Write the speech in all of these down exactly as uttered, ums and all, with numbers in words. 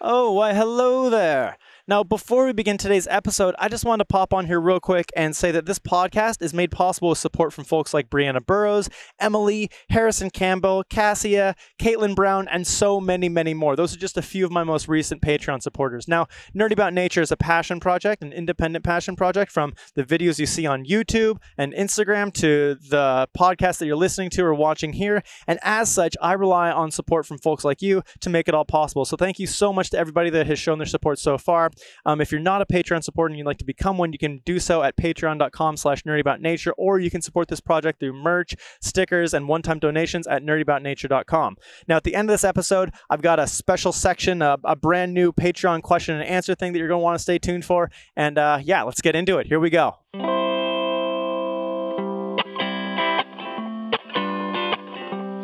Oh, why hello there. Now, before we begin today's episode, I just wanted to pop on here real quick and say that this podcast is made possible with support from folks like Brianna Burrows, Emily, Harrison Campbell, Cassia, Caitlin Brown, and so many, many more. Those are just a few of my most recent Patreon supporters. Now, Nerdy About Nature is a passion project, an independent passion project, from the videos you see on YouTube and Instagram to the podcast that you're listening to or watching here. And as such, I rely on support from folks like you to make it all possible. So thank you so much to everybody that has shown their support so far. Um, if you're not a Patreon supporter and you'd like to become one, you can do so at patreon dot com slash nerdy about nature, or you can support this project through merch, stickers, and one-time donations at nerdy about nature dot com. Now, at the end of this episode, I've got a special section, a, a brand new Patreon question and answer thing that you're going to want to stay tuned for. And uh, yeah, let's get into it. Here we go.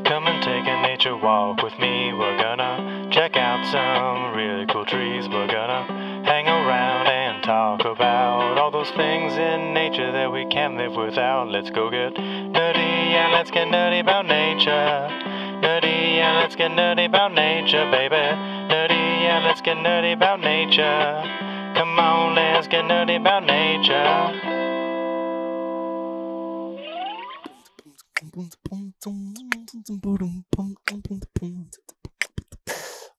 Come and take a nature walk with me. We're gonna check out some really cool trees. We're gonna hang around and talk about all those things in nature that we can't live without. Let's go get nerdy and let's get nerdy about nature. Nerdy and let's get nerdy about nature, baby. Nerdy and let's get nerdy about nature. Come on, let's get nerdy about nature.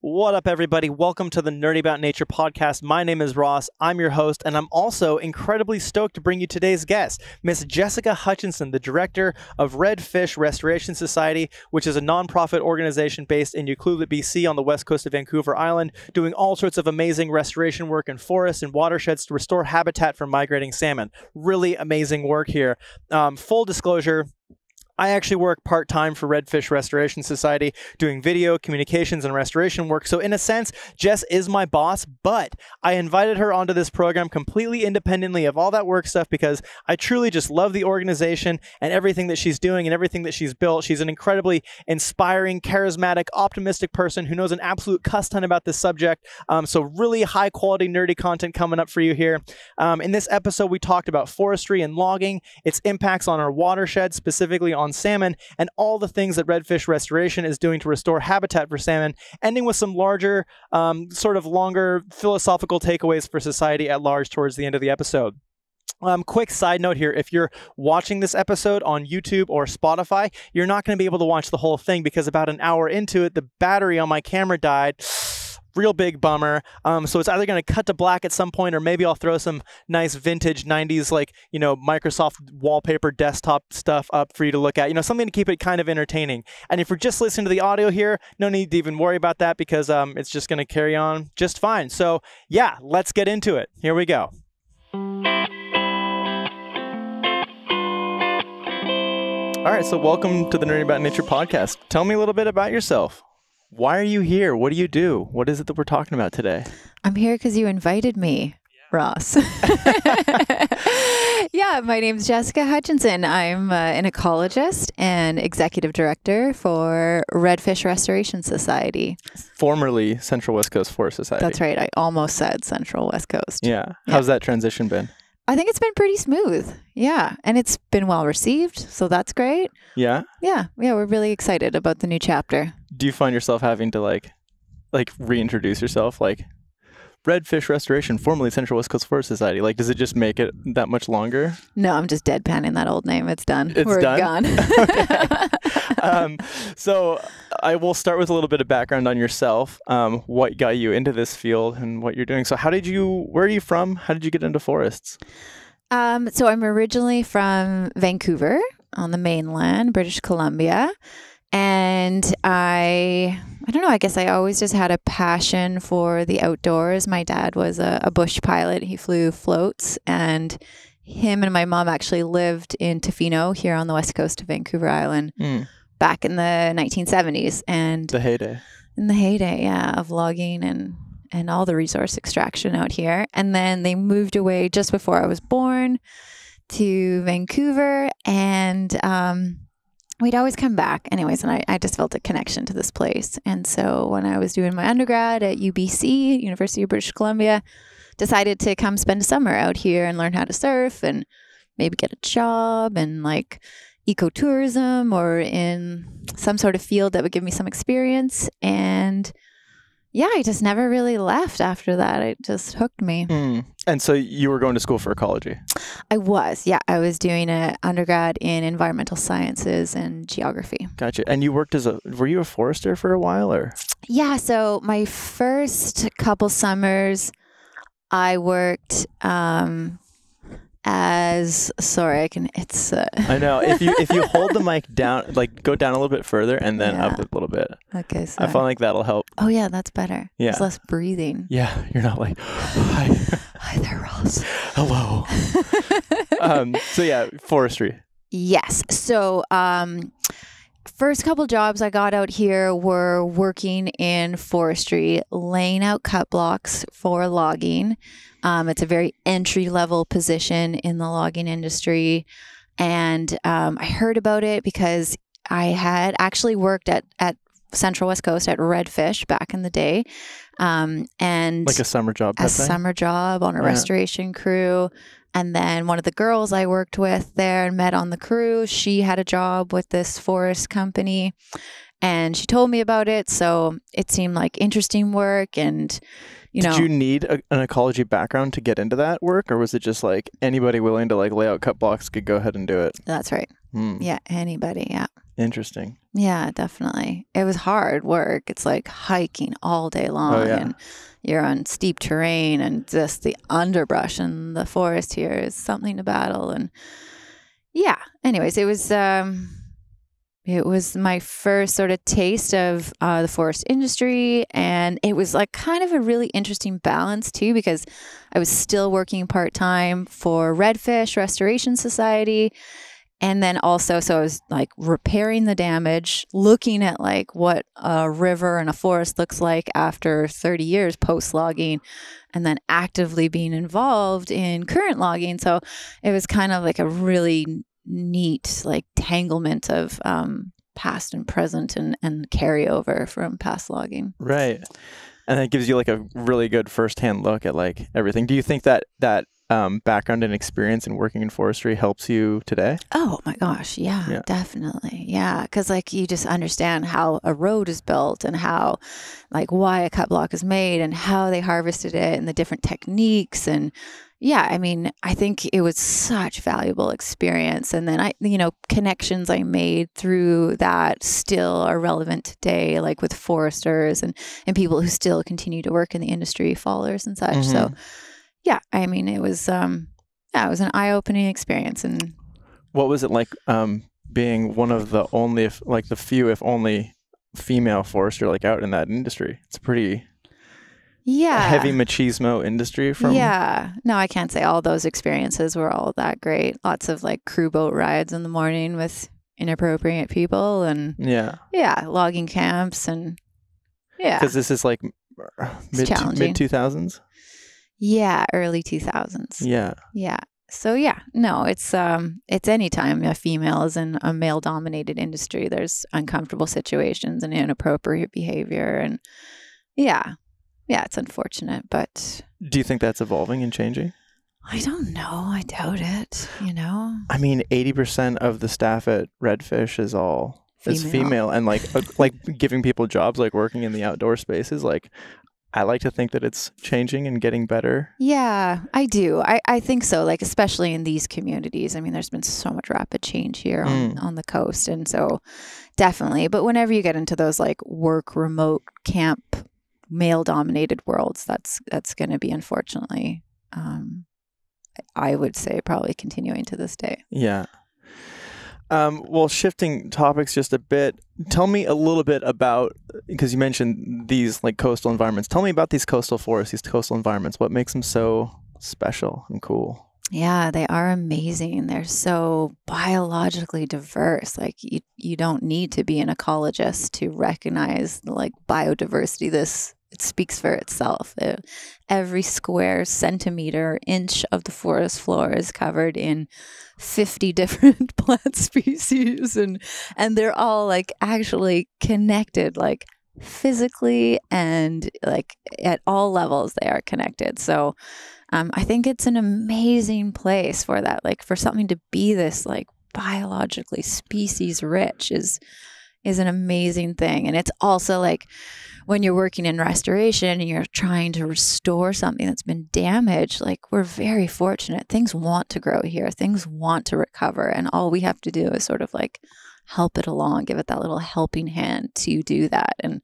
What up, everybody? Welcome to the Nerdy About Nature podcast. My name is Ross. I'm your host, and I'm also incredibly stoked to bring you today's guest, Miss Jessica Hutchinson, the director of Redd Fish Restoration Society, which is a nonprofit organization based in Ucluelet, B C, on the west coast of Vancouver Island, doing all sorts of amazing restoration work in forests and watersheds to restore habitat for migrating salmon. Really amazing work here. Um, full disclosure, I actually work part-time for Redd Fish Restoration Society, doing video, communications, and restoration work. So in a sense, Jess is my boss, but I invited her onto this program completely independently of all that work stuff because I truly just love the organization and everything that she's doing and everything that she's built. She's an incredibly inspiring, charismatic, optimistic person who knows an absolute cuss ton about this subject. Um, so really high-quality, nerdy content coming up for you here. Um, in this episode, we talked about forestry and logging, its impacts on our watershed, specifically on on salmon, and all the things that Redd Fish Restoration is doing to restore habitat for salmon, ending with some larger, um, sort of longer philosophical takeaways for society at large towards the end of the episode. Um, quick side note here, if you're watching this episode on YouTube or Spotify, you're not going to be able to watch the whole thing because about an hour into it, the battery on my camera died. Real big bummer. Um, so it's either going to cut to black at some point, or maybe I'll throw some nice vintage nineties, like, you know, Microsoft wallpaper desktop stuff up for you to look at. You know, something to keep it kind of entertaining. And if you're just listening to the audio here, no need to even worry about that because um, it's just going to carry on just fine. So yeah, let's get into it. Here we go. All right, so welcome to the Nerdy About Nature podcast. Tell me a little bit about yourself. Why are you here? What do you do? What is it that we're talking about today? I'm here because you invited me, yeah. Ross. Yeah, my name's Jessica Hutchinson. I'm uh, an ecologist and executive director for Redd Fish Restoration Society. Formerly Central West Coast Forest Society. That's right. I almost said Central West Coast. Yeah. yeah. How's that transition been? I think it's been pretty smooth. Yeah. And it's been well received. So that's great. Yeah. Yeah. Yeah. We're really excited about the new chapter. Do you find yourself having to like, like reintroduce yourself? Like Redd Fish Restoration, formerly Central West Coast Forest Society. Like, does it just make it that much longer? No, I'm just deadpanning that old name. It's done. It's We're done? gone. Okay. um, so I will start with a little bit of background on yourself. Um, what got you into this field and what you're doing. So how did you, where are you from? How did you get into forests? Um, so I'm originally from Vancouver on the mainland, British Columbia. And I, I don't know, I guess I always just had a passion for the outdoors. My dad was a, a bush pilot. He flew floats, and him and my mom actually lived in Tofino here on the west coast of Vancouver Island mm. back in the nineteen seventies. And the heyday. In the heyday, yeah, of logging and, and all the resource extraction out here. And then they moved away just before I was born to Vancouver, and um we'd always come back anyways, and I, I just felt a connection to this place. And so when I was doing my undergrad at U B C, University of British Columbia, decided to come spend a summer out here and learn how to surf and maybe get a job and like ecotourism or in some sort of field that would give me some experience. And yeah, I just never really left after that. It just hooked me. Mm. And so you were going to school for ecology? I was, yeah. I was doing an undergrad in environmental sciences and geography. Gotcha. And you worked as a, were you a forester for a while or? Yeah, so my first couple summers, I worked um, as, sorry, I can, it's. Uh... I know, if you if you hold the mic down, like go down a little bit further and then yeah. up a little bit. Okay, so I find like that'll help. Oh yeah, that's better. Yeah. There's less breathing. Yeah, you're not like, hi. Hi there, Ross. Hello. um, so yeah, forestry. Yes, so um, first couple jobs I got out here were working in forestry, laying out cut blocks for logging. Um, it's a very entry-level position in the logging industry. And um, I heard about it because I had actually worked at, at Central West Coast at Redd Fish back in the day. Um, and like a summer job. A summer job on a yeah. restoration crew. And then one of the girls I worked with there and met on the crew, she had a job with this forest company and she told me about it. So it seemed like interesting work and, you know. Did you need a, an ecology background to get into that work, or was it just like anybody willing to like lay out cut blocks could go ahead and do it? That's right. Hmm. Yeah. Anybody. Yeah. Interesting. Yeah, definitely. It was hard work. It's like hiking all day long. Oh, yeah. And you're on steep terrain and just the underbrush and the forest here is something to battle. And yeah, anyways, it was um, it was my first sort of taste of uh, the forest industry. And it was like kind of a really interesting balance too, because I was still working part-time for Redd Fish Restoration Society. And then also, so I was like repairing the damage, looking at like what a river and a forest looks like after thirty years post-logging, and then actively being involved in current logging. So it was kind of like a really neat like tanglement of um, past and present and, and carryover from past logging. Right. And that gives you like a really good firsthand look at like everything. Do you think that that Um, background and experience in working in forestry helps you today? Oh my gosh. Yeah, yeah. Definitely. Yeah. 'Cause like you just understand how a road is built and how like why a cut block is made and how they harvested it and the different techniques. And yeah, I mean, I think it was such valuable experience. And then I, you know, connections I made through that still are relevant today, like with foresters and, and people who still continue to work in the industry, fallers and such. Mm-hmm. So yeah, I mean, it was um, yeah, it was an eye-opening experience. And what was it like um, being one of the only, if, like the few, if only, female forester like out in that industry? It's pretty, yeah, heavy machismo industry. From yeah, no, I can't say all those experiences were all that great. Lots of like crew boat rides in the morning with inappropriate people, and yeah, yeah, logging camps and yeah, because this is like mid mid two thousands. Yeah, early two thousands. Yeah. Yeah. So yeah, no, it's um it's anytime a female is in a male dominated industry, there's uncomfortable situations and inappropriate behavior, and yeah. Yeah, it's unfortunate, but do you think that's evolving and changing? I don't know. I doubt it, you know. I mean, eighty percent of the staff at Redd Fish is all female. Is female and like a, like giving people jobs, like working in the outdoor spaces, like I like to think that it's changing and getting better. Yeah, I do. I, I think so. Like, especially in these communities. I mean, there's been so much rapid change here on, mm. on the coast. And so definitely. But whenever you get into those like work, remote, camp, male dominated worlds, that's, that's going to be, unfortunately, um, I would say probably continuing to this day. Yeah. Um, well, shifting topics just a bit, tell me a little bit about, because you mentioned these like coastal environments. Tell me about these coastal forests, these coastal environments. What makes them so special and cool? Yeah, they are amazing. They're so biologically diverse. Like you, you don't need to be an ecologist to recognize like biodiversity. This it speaks for itself. It, every square centimeter, inch of the forest floor is covered in fifty different plant species, and and they're all like actually connected, like physically and like at all levels they are connected. So um, I think it's an amazing place for that, like for something to be this like biologically species rich is is an amazing thing. And it's also like when you're working in restoration and you're trying to restore something that's been damaged, like we're very fortunate. Things want to grow here. Things want to recover. And all we have to do is sort of like help it along, give it that little helping hand to do that. And,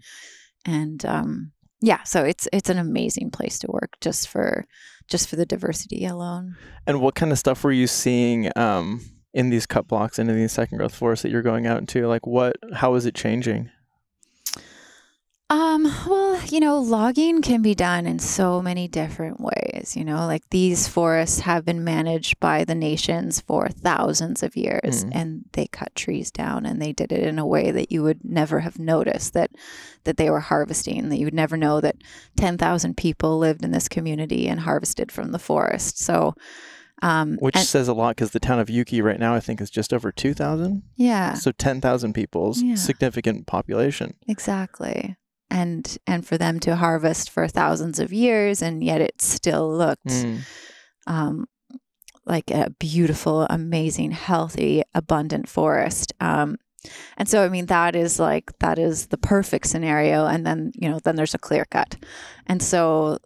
and, um, yeah, so it's it's an amazing place to work just for just for the diversity alone. And what kind of stuff were you seeing um, in these cut blocks and in these second growth forests that you're going out into? Like what? How is it changing? Um, well, you know, logging can be done in so many different ways. You know, like these forests have been managed by the nations for thousands of years, mm. and they cut trees down, and they did it in a way that you would never have noticed that that they were harvesting, that you would never know that ten thousand people lived in this community and harvested from the forest. So, um, which and, says a lot, because the town of Yuki right now, I think, is just over two thousand. Yeah. So ten thousand people's yeah. significant population. Exactly. And and for them to harvest for thousands of years, and yet it still looked mm. um, like a beautiful, amazing, healthy, abundant forest. Um, and so, I mean, that is like, that is the perfect scenario. And then, you know, then there's a clear cut. And so,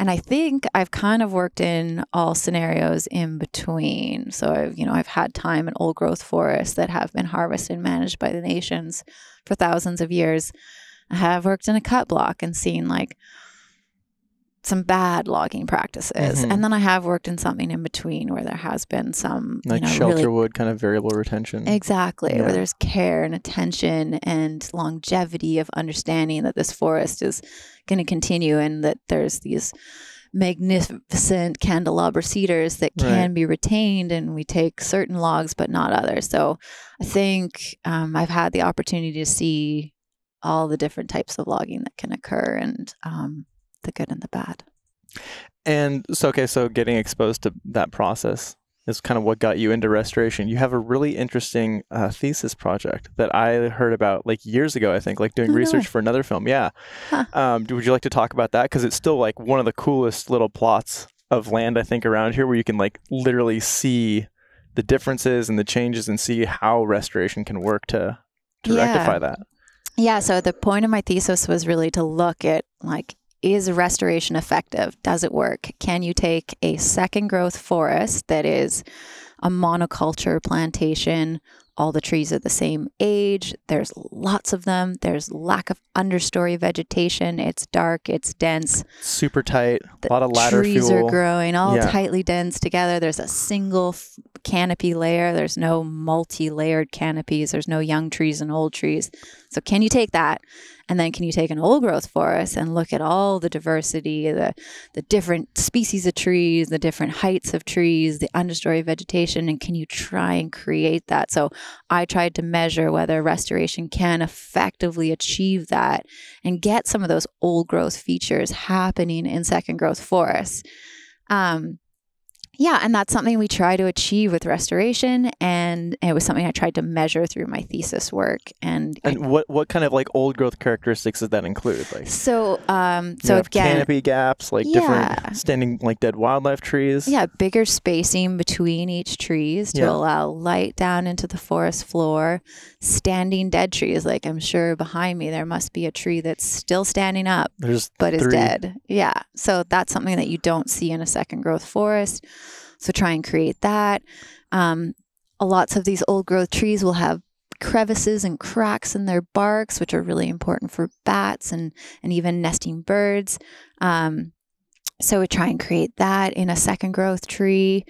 and I think I've kind of worked in all scenarios in between. So, I've, you know, I've had time in old growth forests that have been harvested and managed by the nations for thousands of years. I have worked in a cut block and seen like some bad logging practices. Mm-hmm. And then I have worked in something in between where there has been some like you know, shelter really, wood kind of variable retention. Exactly. Yeah. Where there's care and attention and longevity of understanding that this forest is going to continue and that there's these magnificent candelabra cedars that can right. be retained, and we take certain logs but not others. So I think um, I've had the opportunity to see all the different types of logging that can occur, and um, the good and the bad. And so, okay, so getting exposed to that process is kind of what got you into restoration. You have a really interesting uh, thesis project that I heard about like years ago, I think, like doing oh, research no. for another film. Yeah. Huh. Um, would you like to talk about that? Because it's still like one of the coolest little plots of land, I think, around here, where you can like literally see the differences and the changes and see how restoration can work to, to yeah. rectify that. Yeah. So the point of my thesis was really to look at like, is restoration effective? Does it work? Can you take a second growth forest that is a monoculture plantation? All the trees are the same age. There's lots of them. There's lack of understory vegetation. It's dark. It's dense. Super tight. A lot of ladder fuel. Trees are growing all yeah. tightly dense together. There's a single f canopy layer. There's no multi-layered canopies. There's no young trees and old trees. So can you take that? And then can you take an old growth forest and look at all the diversity, the the different species of trees, the different heights of trees, the understory vegetation, and can you try and create that? So I tried to measure whether restoration can effectively achieve that and get some of those old growth features happening in second growth forests. Um, yeah, and that's something we try to achieve with restoration, and it was something I tried to measure through my thesis work. And and I, what what kind of like old growth characteristics does that include? Like so, um, so again, canopy gaps, like yeah. different standing like dead wildlife trees. Yeah, bigger spacing between each trees to yeah. allow light down into the forest floor. Standing dead trees, like I'm sure behind me there must be a tree that's still standing up, There's but three. is dead. Yeah, so that's something that you don't see in a second growth forest. So try and create that. Um, lots of these old growth trees will have crevices and cracks in their barks, which are really important for bats and, and even nesting birds. Um, so we try and create that in a second growth tree.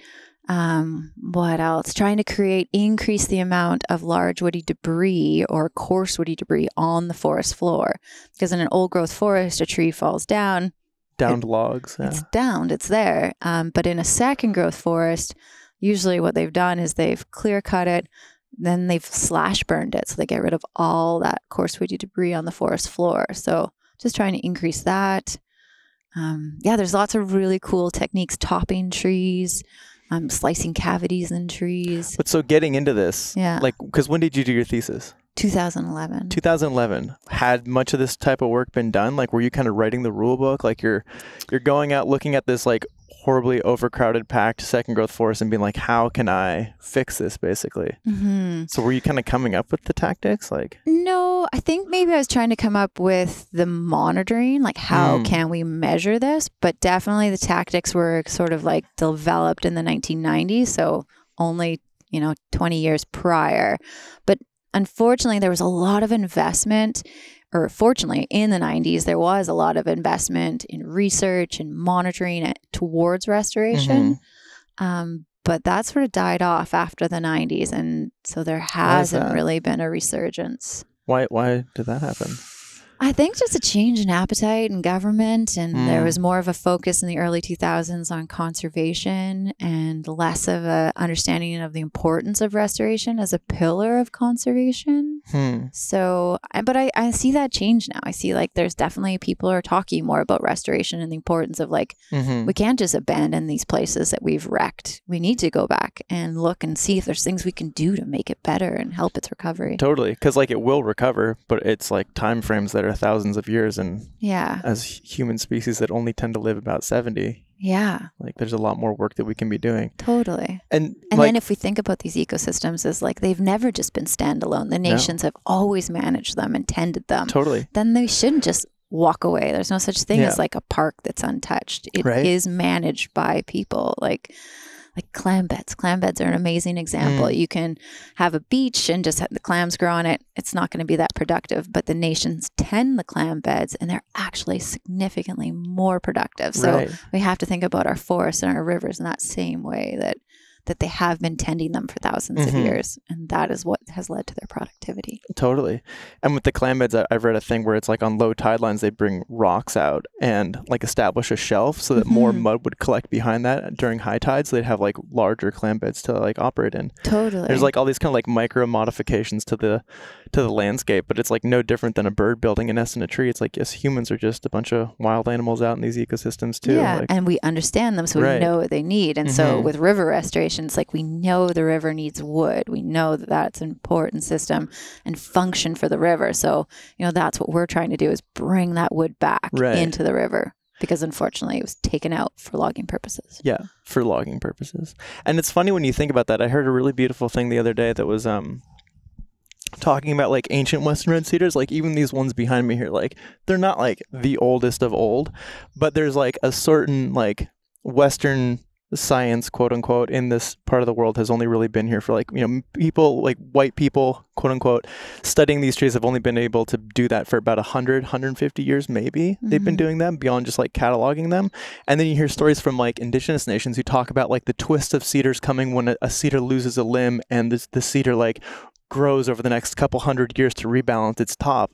Um, what else? Trying to create, increase the amount of large woody debris or coarse woody debris on the forest floor. Because in an old growth forest, a tree falls down. Downed it, logs. Yeah. It's downed. It's there. Um, but in a second growth forest, usually what they've done is they've clear cut it, then they've slash burned it. So they get rid of all that coarse woody debris on the forest floor. So just trying to increase that. Um, yeah, there's lots of really cool techniques, topping trees, um, slicing cavities in trees. But so getting into this, yeah. like, because when did you do your thesis? two thousand eleven. two thousand eleven. Had much of this type of work been done? Like, were you kind of writing the rule book? Like, you're you're going out looking at this like horribly overcrowded, packed second growth forest and being like, how can I fix this, basically? Mm-hmm. So were you kind of coming up with the tactics? Like, no, I think maybe I was trying to come up with the monitoring, like how mm. can we measure this? But definitely the tactics were sort of like developed in the nineteen nineties. So only, you know, twenty years prior. But unfortunately, there was a lot of investment, or fortunately, in the nineties, there was a lot of investment in research and monitoring it towards restoration. Mm-hmm. Um, but that sort of died off after the nineties. And so there hasn't really been a resurgence. Why, why did that happen? I think just a change in appetite and government. And mm. there was more of a focus in the early two thousands on conservation and less of a understanding of the importance of restoration as a pillar of conservation. Mm. So, but I, I see that change now. I see like there's definitely people are talking more about restoration and the importance of like, mm-hmm. we can't just abandon these places that we've wrecked. We need to go back and look and see if there's things we can do to make it better and help its recovery. Totally. Because like it will recover, but it's like time frames that are thousands of years, and yeah, as human species that only tend to live about seventy, yeah, like there's a lot more work that we can be doing. Totally. And and like, then if we think about these ecosystems as like they've never just been standalone, the nations no. have always managed them and tended them. Totally. Then they shouldn't just walk away. There's no such thing yeah. as like a park that's untouched. It right? is managed by people. Like Like clam beds. Clam beds are an amazing example. Mm. You can have a beach and just have the clams grow on it. It's not going to be that productive, but the nations tend the clam beds and they're actually significantly more productive. So right. we have to think about our forests and our rivers in that same way that, that they have been tending them for thousands mm-hmm. of years. And that is what has led to their productivity. Totally. And with the clam beds, I've read a thing where it's like on low tide lines, they bring rocks out and like establish a shelf so that mm-hmm. more mud would collect behind that during high tide. So they'd have like larger clam beds to like operate in. Totally. There's like all these kind of like micro modifications to the, to the landscape, but it's like no different than a bird building a nest in a tree. It's like, yes, humans are just a bunch of wild animals out in these ecosystems too. Yeah. Like, and we understand them. So right. we know what they need. And mm-hmm. so with river restoration, it's like we know the river needs wood. We know that that's an important system and function for the river. So, you know, that's what we're trying to do is bring that wood back right. into the river because unfortunately it was taken out for logging purposes. Yeah, for logging purposes. And it's funny when you think about that. I heard a really beautiful thing the other day that was um, talking about like ancient Western red cedars. Like even these ones behind me here, like they're not like the oldest of old, but there's like a certain like Western science, quote unquote, in this part of the world has only really been here for like, you know, people like white people, quote unquote, studying these trees have only been able to do that for about one hundred, one hundred fifty years, maybe mm-hmm. they've been doing them beyond just like cataloging them. And then you hear stories from like indigenous nations who talk about like the twist of cedars coming when a, a cedar loses a limb and the, the cedar like grows over the next couple hundred years to rebalance its top.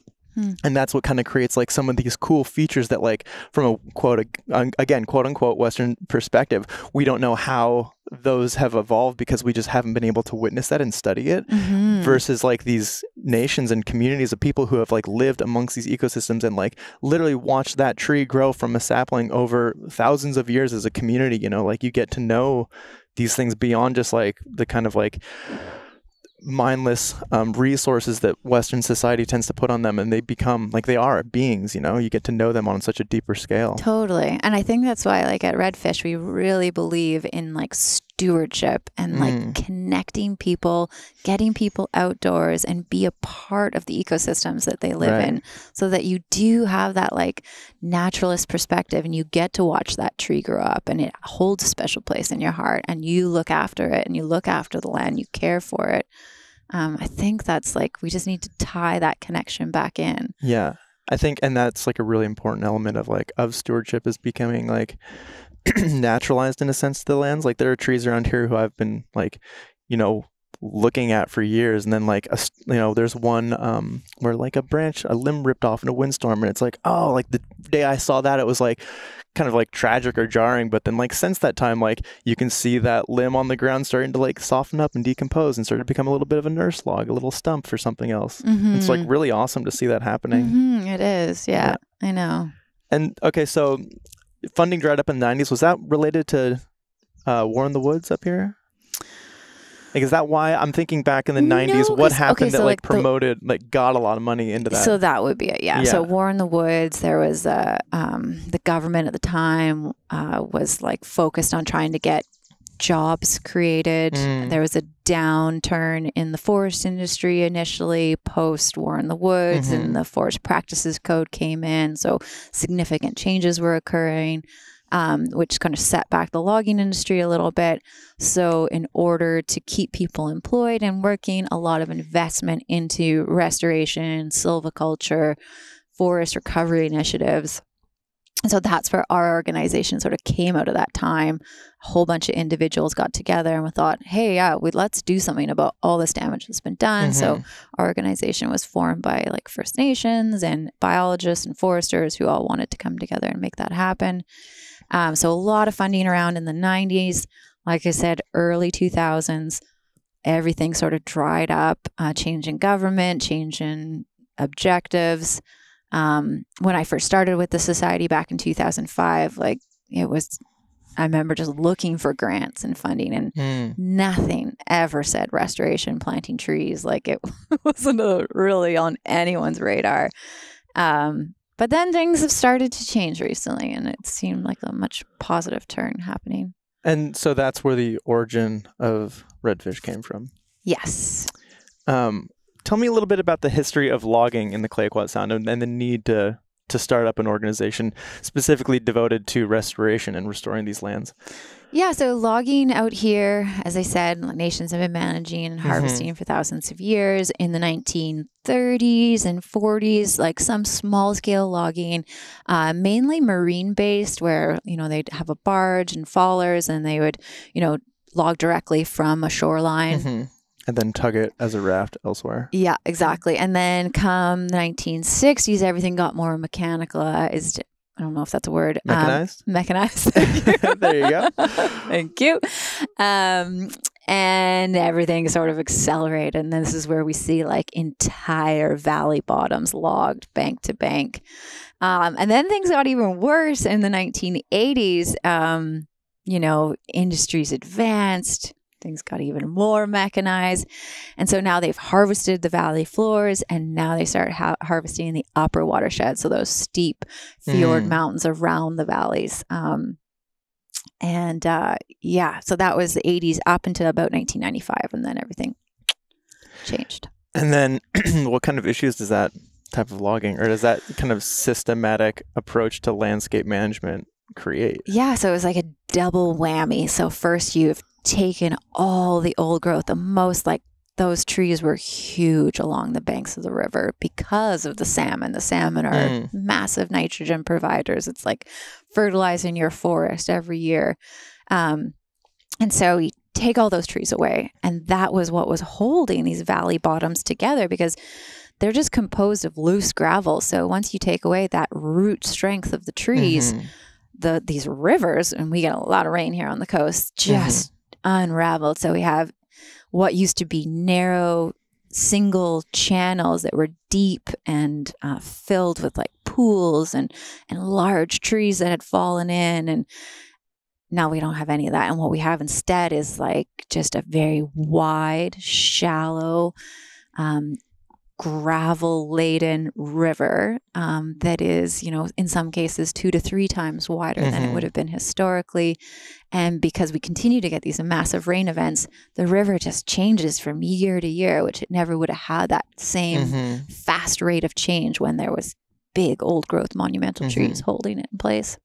And that's what kind of creates like some of these cool features that like from a quote, again, quote unquote, Western perspective, we don't know how those have evolved because we just haven't been able to witness that and study it mm-hmm. versus like these nations and communities of people who have like lived amongst these ecosystems and like literally watched that tree grow from a sapling over thousands of years as a community, you know, like you get to know these things beyond just like the kind of like mindless um, resources that Western society tends to put on them, and they become like they are beings, you know, you get to know them on such a deeper scale. Totally. And I think that's why like at Redd Fish we really believe in like stewardship and like mm. connecting people, getting people outdoors and be a part of the ecosystems that they live right. in so that you do have that like naturalist perspective and you get to watch that tree grow up and it holds a special place in your heart and you look after it and you look after the land, you care for it. Um, I think that's like, we just need to tie that connection back in. Yeah, I think, and that's like a really important element of like, of stewardship is becoming like naturalized in a sense to the lands. Like there are trees around here who I've been like, you know, looking at for years. And then like, a, you know, there's one um, where like a branch, a limb ripped off in a windstorm. And it's like, oh, like the day I saw that, it was like, kind of like tragic or jarring, but then like since that time, like you can see that limb on the ground starting to like soften up and decompose and start to become a little bit of a nurse log, a little stump for something else. Mm-hmm. It's like really awesome to see that happening. Mm-hmm. It is. Yeah, yeah, I know. And okay, so funding dried up in the nineties. Was that related to uh, War in the Woods up here? Like, is that why I'm thinking back in the nineties? No, what happened okay, so that like, like promoted, the, like got a lot of money into that? So that would be it, yeah. yeah. So War in the Woods. There was a um, the government at the time uh, was like focused on trying to get jobs created. Mm. There was a downturn in the forest industry initially post War in the Woods, mm-hmm. and the Forest Practices Code came in. So significant changes were occurring. Um, which kind of set back the logging industry a little bit. So in order to keep people employed and working, a lot of investment into restoration, silviculture, forest recovery initiatives. And so that's where our organization sort of came out of that time. A whole bunch of individuals got together and we thought, hey, yeah, we, let's do something about all this damage that's been done. Mm-hmm. So our organization was formed by like First Nations and biologists and foresters who all wanted to come together and make that happen. Um, so a lot of funding around in the nineties. Like I said, early two thousands, everything sort of dried up, uh, change in government, change in objectives. Um, when I first started with the society back in two thousand five, like it was, I remember just looking for grants and funding and mm. nothing ever said restoration, planting trees. Like it wasn't a, really on anyone's radar. Um, but then things have started to change recently and it seemed like a much positive turn happening. And so that's where the origin of Redd Fish came from. Yes. Um, Tell me a little bit about the history of logging in the Clayoquot Sound and, and the need to to start up an organization specifically devoted to restoration and restoring these lands. Yeah, so logging out here, as I said, nations have been managing and harvesting mm-hmm. for thousands of years. In the nineteen thirties and forties, like some small-scale logging, uh, mainly marine-based, where you know they'd have a barge and faulers, and they would you know log directly from a shoreline. Mm-hmm. And then tug it as a raft elsewhere. Yeah, exactly. And then come the nineteen sixties, everything got more mechanicalized. I don't know if that's a word. Mechanized? Um, mechanized. There you go. Thank you. Um, and everything sort of accelerated. And then this is where we see like entire valley bottoms logged bank to bank. Um, and then things got even worse in the nineteen eighties. Um, you know, industries advanced. Things got even more mechanized. And so now they've harvested the valley floors and now they start ha harvesting the upper watershed. So those steep fjord mm. mountains around the valleys. Um, and uh, yeah, so that was the eighties up until about nineteen ninety-five and then everything changed. And then what kind of issues does that type of logging or does that kind of systematic approach to landscape management create? Yeah, so it was like a double whammy. So first you've taken all the old growth, the most like those trees were huge along the banks of the river because of the salmon. The salmon are mm. massive nitrogen providers. It's like fertilizing your forest every year. Um, and so you take all those trees away. And that was what was holding these valley bottoms together because they're just composed of loose gravel. So once you take away that root strength of the trees, mm-hmm. the these rivers, and we get a lot of rain here on the coast, just mm-hmm. unraveled. So we have what used to be narrow single channels that were deep and uh, filled with like pools and and large trees that had fallen in, and now we don't have any of that. And what we have instead is like just a very wide, shallow, um, gravel laden river um, that is, you know, in some cases two to three times wider mm-hmm. than it would have been historically. And because we continue to get these massive rain events, the river just changes from year to year, which it never would have had that same mm-hmm. fast rate of change when there was big old growth monumental mm-hmm. trees holding it in place.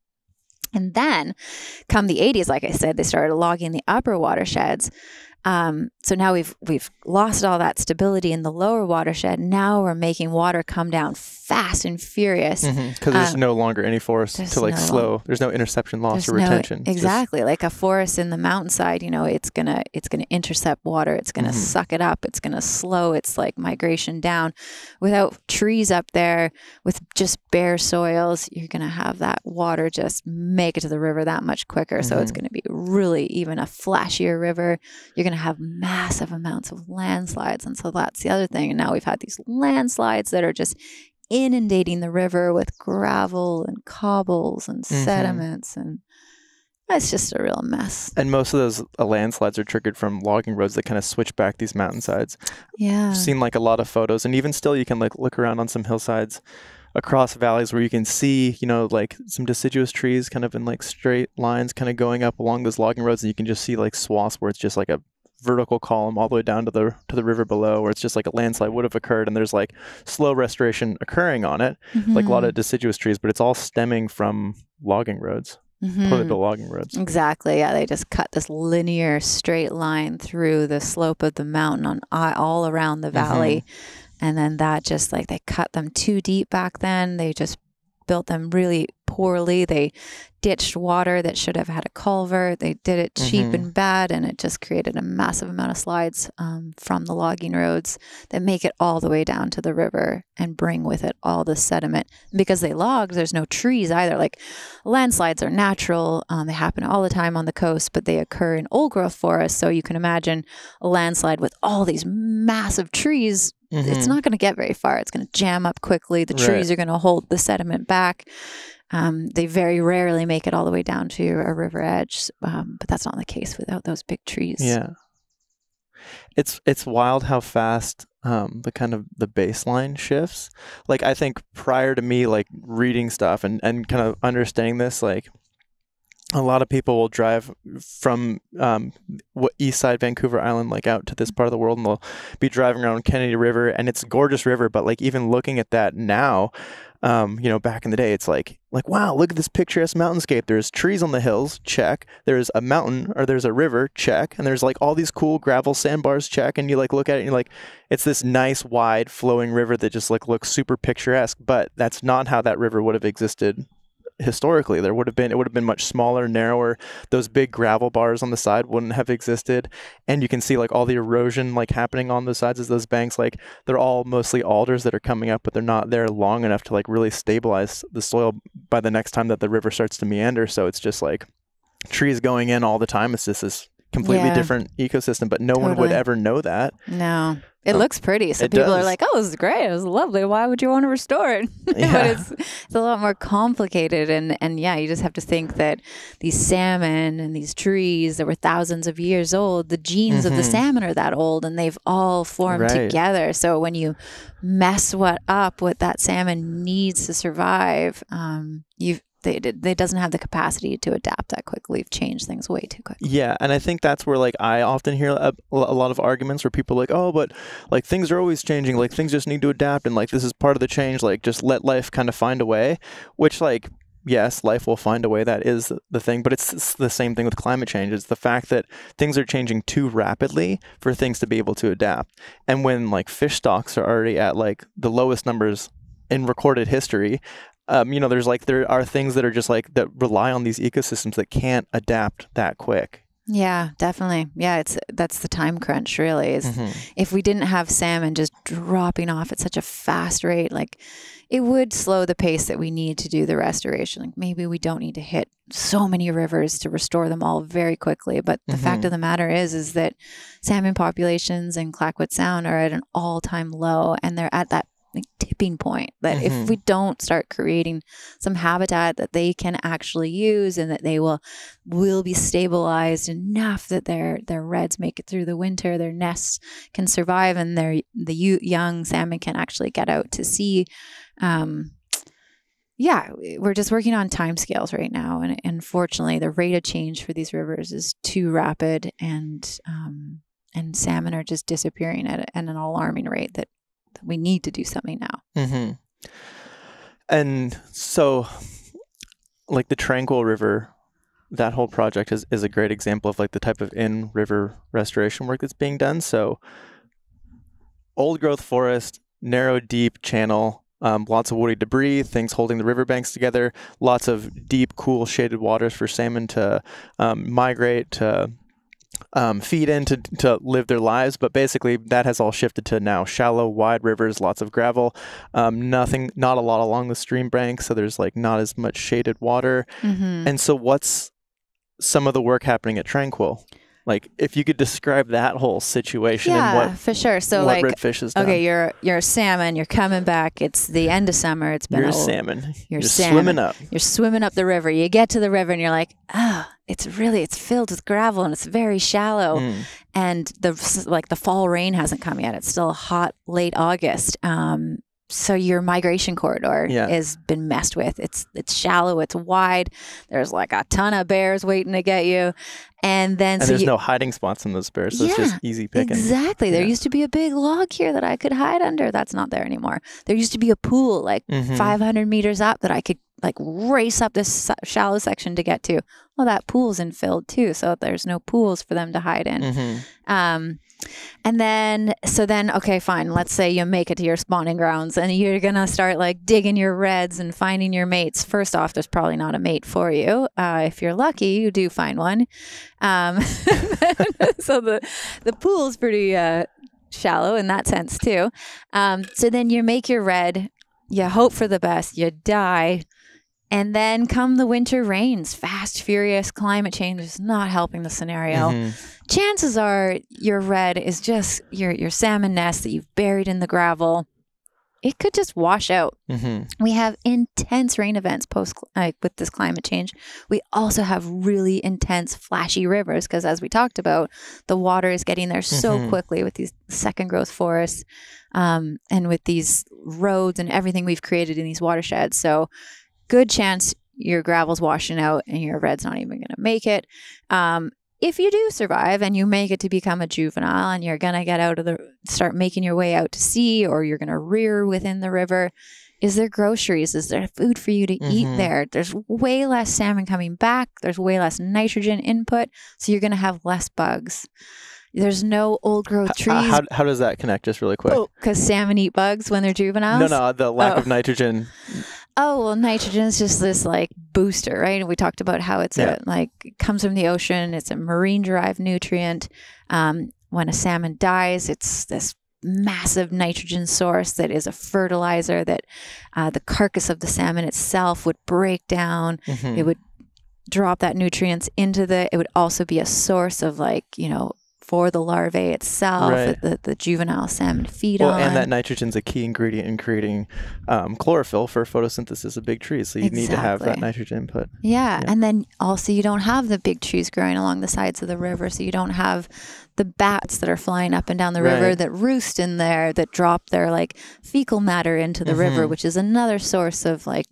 And then come the eighties, like I said, they started logging the upper watersheds. Um, so now we've we've lost all that stability in the lower watershed. Now we're making water come down fast and furious. Because mm-hmm. there's um, no longer any forest to like no slow. Long. There's no interception loss there's or retention. No, exactly. Just... like a forest in the mountainside, you know, it's going to it's gonna intercept water. It's going to mm-hmm. suck it up. It's going to slow its like migration down. Without trees up there, with just bare soils, you're going to have that water just make it to the river that much quicker. Mm-hmm. So it's going to be really even a flashier river. You're going have massive amounts of landslides. And so that's the other thing. And now we've had these landslides that are just inundating the river with gravel and cobbles and mm-hmm. sediments. And It's just a real mess. And most of those uh, landslides are triggered from logging roads that kind of switch back these mountainsides. Yeah. I've seen like a lot of photos, and even still you can like look around on some hillsides across valleys where you can see, you know, like some deciduous trees kind of in like straight lines kind of going up along those logging roads, and you can just see like swaths where it's just like a vertical column all the way down to the to the river below, where it's just like a landslide would have occurred, and there's like slow restoration occurring on it, mm-hmm. like a lot of deciduous trees, but it's all stemming from logging roads. Mm-hmm. Political logging roads. Exactly. Yeah, they just cut this linear straight line through the slope of the mountain on all around the valley. Mm-hmm. And then that just like they cut them too deep back then. They just built them really poorly. They ditched water that should have had a culvert. They did it cheap mm-hmm. and bad, and it just created a massive amount of slides um, from the logging roads that make it all the way down to the river and bring with it all the sediment. Because they logged, there's no trees either. Like landslides are natural. Um, they happen all the time on the coast, but they occur in old growth forests. So you can imagine a landslide with all these massive trees. Mm-hmm. It's not going to get very far. It's going to jam up quickly. The trees right. are going to hold the sediment back. Um, they very rarely make it all the way down to a river edge, um, but that's not the case without those big trees. Yeah, it's it's wild how fast um, the kind of the baseline shifts. Like I think prior to me, like reading stuff and and kind of understanding this, like a lot of people will drive from um, east side Vancouver Island, like out to this part of the world, and they'll be driving around Kennedy River, and it's a gorgeous river. But like even looking at that now. Um, you know, back in the day, it's like, like, wow, look at this picturesque mountainscape. There's trees on the hills, check. There's a mountain, or there's a river, check. And there's like all these cool gravel sandbars, check. And you like look at it and you're like, it's this nice wide flowing river that just like looks super picturesque. But that's not how that river would have existed historically. There would have been, it would have been much smaller, narrower. Those big gravel bars on the side wouldn't have existed. And you can see like all the erosion like happening on the sides of those banks. Like they're all mostly alders that are coming up, but they're not there long enough to like really stabilize the soil by the next time that the river starts to meander. So it's just like trees going in all the time. It's just this completely yeah. different ecosystem, but no totally. one would ever know that. No. It um, looks pretty. So people does. are like, oh, this is great. It was lovely. Why would you want to restore it? Yeah. But it's, it's a lot more complicated. And, and yeah, you just have to think that these salmon and these trees that were thousands of years old, the genes mm-hmm. of the salmon are that old, and they've all formed right. together. So when you mess what up, what that salmon needs to survive, um, you've They, they doesn't have the capacity to adapt that quickly. We've changed things way too quickly. Yeah, and I think that's where like I often hear a, a lot of arguments where people are like, oh, but like things are always changing. Like things just need to adapt, and like this is part of the change. Like just let life kind of find a way. Which like yes, life will find a way. That is the thing. But it's, it's the same thing with climate change. It's the fact that things are changing too rapidly for things to be able to adapt. And when like fish stocks are already at like the lowest numbers in recorded history. Um, you know, there's like, there are things that are just like, that rely on these ecosystems that can't adapt that quick. Yeah, definitely. Yeah, it's that's the time crunch really is mm-hmm. if we didn't have salmon just dropping off at such a fast rate, like it would slow the pace that we need to do the restoration. Like maybe we don't need to hit so many rivers to restore them all very quickly. But the mm-hmm. fact of the matter is, is that salmon populations in Clayoquot Sound are at an all time low, and they're at that like tipping point that mm-hmm. if we don't start creating some habitat that they can actually use, and that they will will be stabilized enough that their their reds make it through the winter, their nests can survive, and their the young salmon can actually get out to sea. Um, yeah, we're just working on timescales right now, and unfortunately, the rate of change for these rivers is too rapid, and um, and salmon are just disappearing at, at an alarming rate that. We need to do something now. Mm-hmm. And so like the Tranquil River, that whole project is, is a great example of like the type of in-river restoration work that's being done. So old growth forest, narrow, deep channel, um, lots of woody debris, things holding the riverbanks together, lots of deep, cool, shaded waters for salmon to um, migrate to... Um, feed in to, to live their lives, but basically that has all shifted to now shallow, wide rivers, lots of gravel, um, nothing, not a lot along the stream bank, so there's like not as much shaded water. Mm-hmm. And so what's some of the work happening at Tranquil? Like, if you could describe that whole situation, yeah, and what, for sure. So, like, Redd Fish has done. Okay, you're you're a salmon. You're coming back. It's the end of summer. It's been you're a salmon. You're, you're salmon. swimming up. You're swimming up the river. You get to the river, and you're like, oh, it's really it's filled with gravel, and it's very shallow. Mm. And the like the fall rain hasn't come yet. It's still hot, late August. Um, so your migration corridor yeah. has been messed with. It's it's shallow. It's wide. There's like a ton of bears waiting to get you. And then, and so there's you, no hiding spots in those bears, so yeah, it's just easy picking. Exactly. There yeah. used to be a big log here that I could hide under. That's not there anymore. There used to be a pool like mm-hmm. five hundred meters up that I could like race up this shallow section to get to. Well, that pool's infilled too, so there's no pools for them to hide in. Mm-hmm. Um, and then, so then, okay, fine. Let's say you make it to your spawning grounds, and you're gonna start like digging your reds and finding your mates. First off, there's probably not a mate for you. Uh, if you're lucky, you do find one. Um, so the the pool's pretty uh, shallow in that sense too. Um, so then you make your red, you hope for the best, you die, and then come the winter rains. Fast, furious, climate change is not helping the scenario. Mm-hmm. Chances are your red is just your your salmon nest that you've buried in the gravel. It could just wash out. Mm-hmm. We have intense rain events post uh, with this climate change. We also have really intense flashy rivers because, as we talked about, the water is getting there so mm-hmm. quickly with these second growth forests um, and with these roads and everything we've created in these watersheds. So good chance your gravel's washing out and your red's not even going to make it. Um, if you do survive and you make it to become a juvenile and you're going to get out of the, start making your way out to sea, or you're going to rear within the river, is there groceries? Is there food for you to mm-hmm. eat there? There's way less salmon coming back. There's way less nitrogen input. So you're going to have less bugs. There's no old growth trees. How, how, how does that connect just really quick? Because oh, salmon eat bugs when they're juveniles? No, no, the lack oh. of nitrogen. Oh, well, nitrogen is just this like booster, right? And we talked about how it's yeah. a, like it comes from the ocean. It's a marine derived nutrient. Um, when a salmon dies, it's this massive nitrogen source that is a fertilizer that uh, the carcass of the salmon itself would break down. Mm-hmm. It would drop that nutrients into the, it would also be a source of like, you know, for the larvae itself, right. the, the juvenile salmon feed well, on. And that nitrogen's a key ingredient in creating um, chlorophyll for photosynthesis of big trees. So you exactly. need to have that nitrogen input. Yeah. yeah. And then also you don't have the big trees growing along the sides of the river. So you don't have the bats that are flying up and down the right. river that roost in there, that drop their like fecal matter into the mm-hmm. river, which is another source of like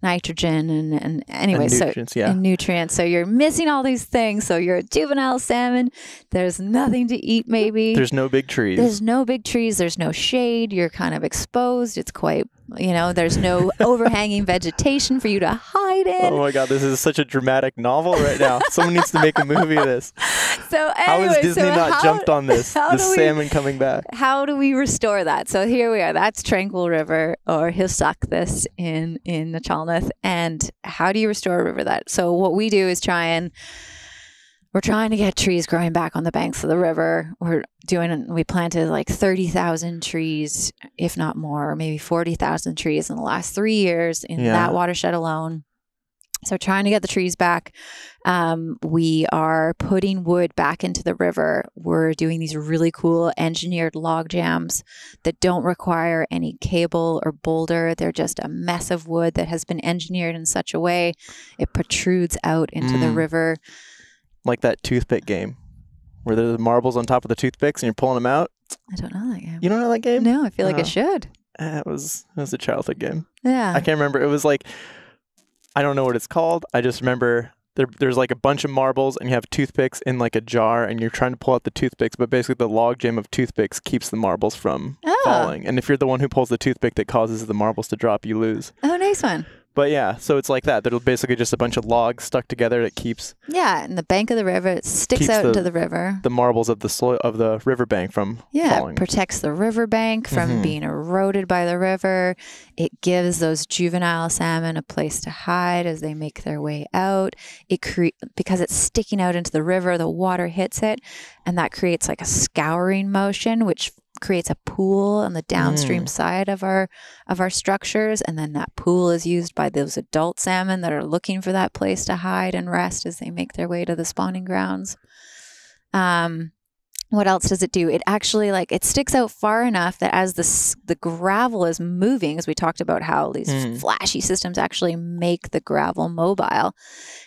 nitrogen and, and anyway, and nutrients, so yeah. and nutrients. So you're missing all these things. So you're a juvenile salmon. There's nothing to eat. Maybe there's no big trees. There's no big trees. There's no shade. You're kind of exposed. It's quite, you know, there's no overhanging vegetation for you to hide in. Oh my God, this is such a dramatic novel right now. Someone needs to make a movie of this. So anyway, how is Disney so not how, jumped on this? The salmon coming back. How do we restore that? So here we are. That's Tranquil River, or Hissakthus in in Nachalnath. And how do you restore a river that? So what we do is try and we're trying to get trees growing back on the banks of the river. We're doing, we planted like thirty thousand trees, if not more, maybe forty thousand trees in the last three years in yeah. that watershed alone. So trying to get the trees back. Um, we are putting wood back into the river. We're doing these really cool engineered log jams that don't require any cable or boulder. They're just a mess of wood that has been engineered in such a way it protrudes out into mm. the river. Like that toothpick game where there's the marbles on top of the toothpicks and you're pulling them out. I don't know that game. You don't know that game? No, I feel no. like I should. That was, that was a childhood game. Yeah. I can't remember. It was like, I don't know what it's called. I just remember there, there's like a bunch of marbles and you have toothpicks in like a jar and you're trying to pull out the toothpicks, but basically the logjam of toothpicks keeps the marbles from oh. falling. And if you're the one who pulls the toothpick that causes the marbles to drop, you lose. Oh, nice one. But yeah, so it's like that. There's basically just a bunch of logs stuck together that keeps yeah, and the bank of the river, it sticks out the, into the river. The marbles of the soil of the riverbank from yeah, falling. It protects the riverbank from mm-hmm. being eroded by the river. It gives those juvenile salmon a place to hide as they make their way out. It cre because it's sticking out into the river, the water hits it, and that creates like a scouring motion, which creates a pool on the downstream mm. side of our of our structures, and then that pool is used by those adult salmon that are looking for that place to hide and rest as they make their way to the spawning grounds. Um, what else does it do? It actually, like, it sticks out far enough that as the, the gravel is moving, as we talked about how these mm. flashy systems actually make the gravel mobile,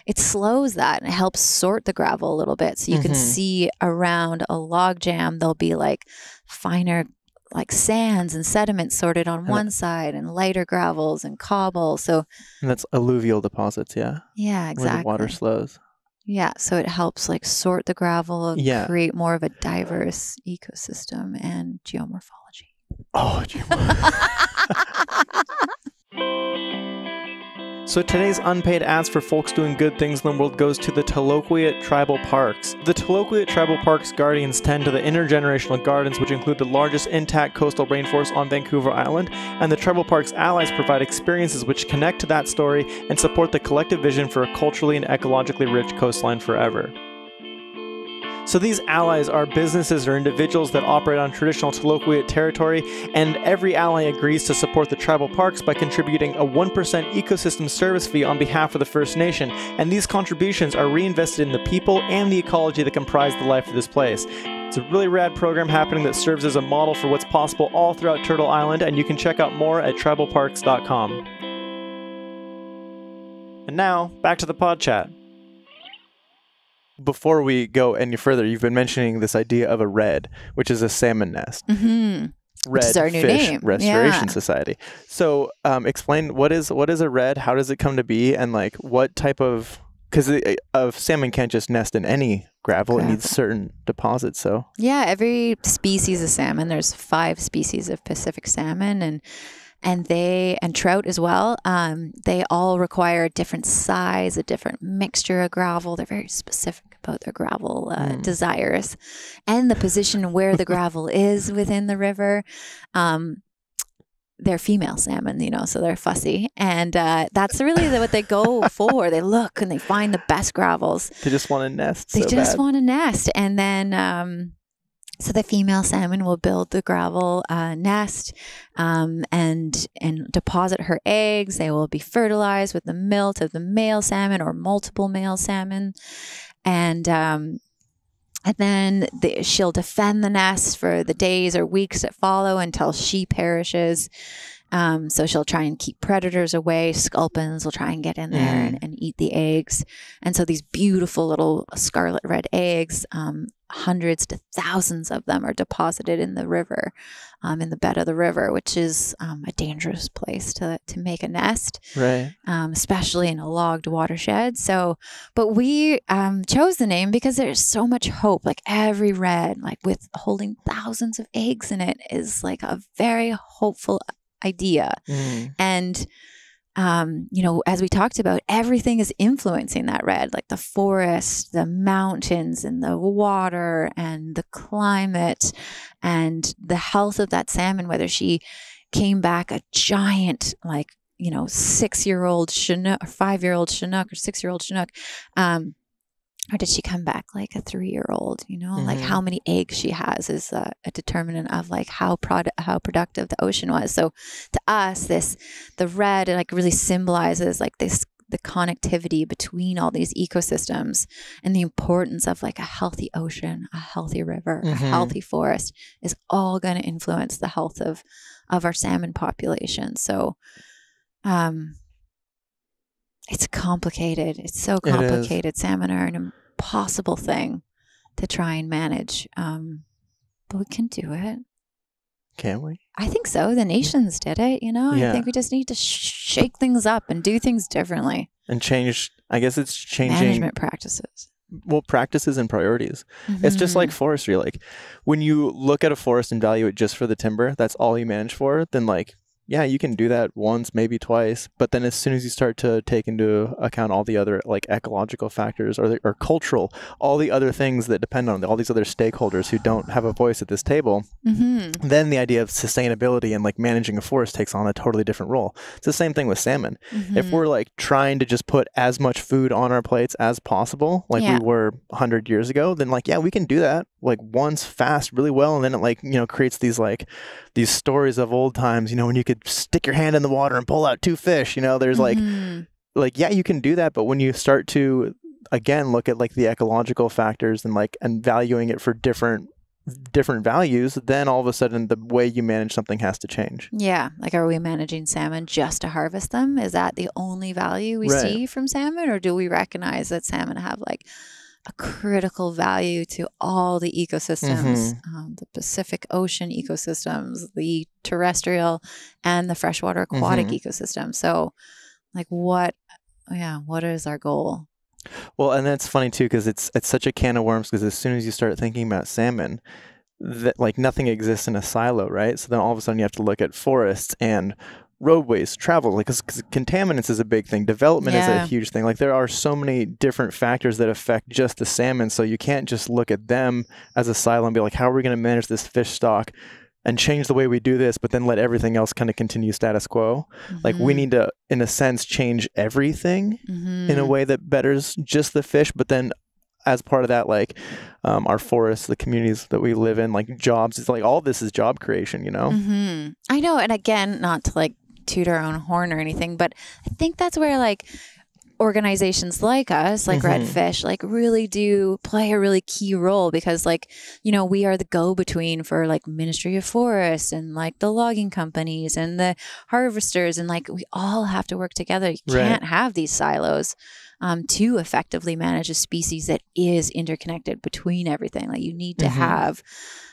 it slows that and it helps sort the gravel a little bit. So you mm-hmm. can see around a log jam, there'll be like finer like sands and sediments sorted on one side and lighter gravels and cobble. So and that's alluvial deposits, yeah. Yeah, exactly. Where the water slows. Yeah, so it helps like sort the gravel and yeah. create more of a diverse ecosystem and geomorphology. Oh, geomorphology. So today's unpaid ads for folks doing good things in the world goes to the Clayoquot Tribal Parks. The Clayoquot Tribal Parks guardians tend to the intergenerational gardens, which include the largest intact coastal rainforest on Vancouver Island, and the Tribal Parks allies provide experiences which connect to that story and support the collective vision for a culturally and ecologically rich coastline forever. So these allies are businesses or individuals that operate on traditional Clayoquot territory, and every ally agrees to support the tribal parks by contributing a one percent ecosystem service fee on behalf of the First Nation, and these contributions are reinvested in the people and the ecology that comprise the life of this place. It's a really rad program happening that serves as a model for what's possible all throughout Turtle Island, and you can check out more at tribal parks dot com. And now, back to the pod chat. Before we go any further, you've been mentioning this idea of a redd, which is a salmon nest. Mm-hmm. Redd Fish Restoration yeah. Society. So, um, explain what is what is a redd? How does it come to be? And like, what type of because a uh, salmon can't just nest in any gravel; gravel. It needs certain deposits. So, yeah, every species of salmon. There's five species of Pacific salmon, and. And they, and trout as well, um, they all require a different size, a different mixture of gravel. They're very specific about their gravel uh, mm. desires and the position where the gravel is within the river. Um, they're female salmon, you know, so they're fussy. And uh, that's really what they go for. They look and they find the best gravels. They just want to nest. They so just bad. want to nest. And then... Um, So the female salmon will build the gravel uh, nest um, and and deposit her eggs. They will be fertilized with the milt of the male salmon or multiple male salmon, and um, and then the, she'll defend the nest for the days or weeks that follow until she perishes. Um, so she'll try and keep predators away. Sculpins will try and get in there mm. and, and eat the eggs. And so these beautiful little scarlet red eggs, um, hundreds to thousands of them are deposited in the river, um, in the bed of the river, which is um, a dangerous place to, to make a nest, right? Um, especially in a logged watershed. So, but we um, chose the name because there's so much hope. Like every red, like with holding thousands of eggs in it is like a very hopeful idea. Mm. And, um, you know, as we talked about, everything is influencing that red, like the forest, the mountains and the water and the climate and the health of that salmon, whether she came back a giant, like, you know, six-year-old Chinook or five-year-old Chinook or six-year-old Chinook, um, or did she come back like a three-year-old, you know, mm-hmm. like how many eggs she has is uh, a determinant of like how prod how productive the ocean was. So to us, this, the red like really symbolizes like this, the connectivity between all these ecosystems and the importance of like a healthy ocean, a healthy river, mm-hmm. a healthy forest is all going to influence the health of, of our salmon population. So, um, it's complicated. It's so complicated. It Salmon are an impossible thing to try and manage. Um, but we can do it. Can we? I think so. The nations did it, you know? Yeah. I think we just need to sh shake things up and do things differently. And change, I guess it's changing. Management practices. Well, practices and priorities. Mm-hmm. It's just like forestry. Like when you look at a forest and value it just for the timber, that's all you manage for, then like, yeah, you can do that once, maybe twice, but then as soon as you start to take into account all the other like ecological factors or, the, or cultural, all the other things that depend on all these other stakeholders who don't have a voice at this table, mm-hmm. then the idea of sustainability and like managing a forest takes on a totally different role. It's the same thing with salmon. Mm-hmm. If we're like trying to just put as much food on our plates as possible, like yeah. we were a hundred years ago, then like, yeah, we can do that like once fast really well. And then it like, you know, creates these like these stories of old times, you know, when you could stick your hand in the water and pull out two fish, you know, there's like, mm-hmm. like, yeah, you can do that. But when you start to again, look at like the ecological factors and like and valuing it for different different values, then all of a sudden the way you manage something has to change. Yeah. Like, are we managing salmon just to harvest them? Is that the only value we right. see from salmon? Or do we recognize that salmon have like a critical value to all the ecosystems, mm-hmm. um, the Pacific Ocean ecosystems, the terrestrial and the freshwater aquatic mm-hmm. ecosystem. So like what, yeah, what is our goal? Well, and that's funny too, because it's it's such a can of worms, because as soon as you start thinking about salmon, that like nothing exists in a silo, right? So then all of a sudden you have to look at forests and roadways, travel, like because contaminants is a big thing. Development yeah. is a huge thing. Like there are so many different factors that affect just the salmon. So you can't just look at them as a silo and be like, how are we going to manage this fish stock and change the way we do this, but then let everything else kind of continue status quo. Mm-hmm. Like we need to, in a sense, change everything mm-hmm. in a way that betters just the fish. But then as part of that, like um, our forests, the communities that we live in, like jobs, it's like all this is job creation, you know? Mm-hmm. I know. And again, not to like toot our own horn or anything, but I think that's where like organizations like us, like mm-hmm. Redd Fish, like really do play a really key role, because like, you know, we are the go-between for like Ministry of Forests and like the logging companies and the harvesters, and like we all have to work together. You right. can't have these silos um, to effectively manage a species that is interconnected between everything. Like you need to mm-hmm. have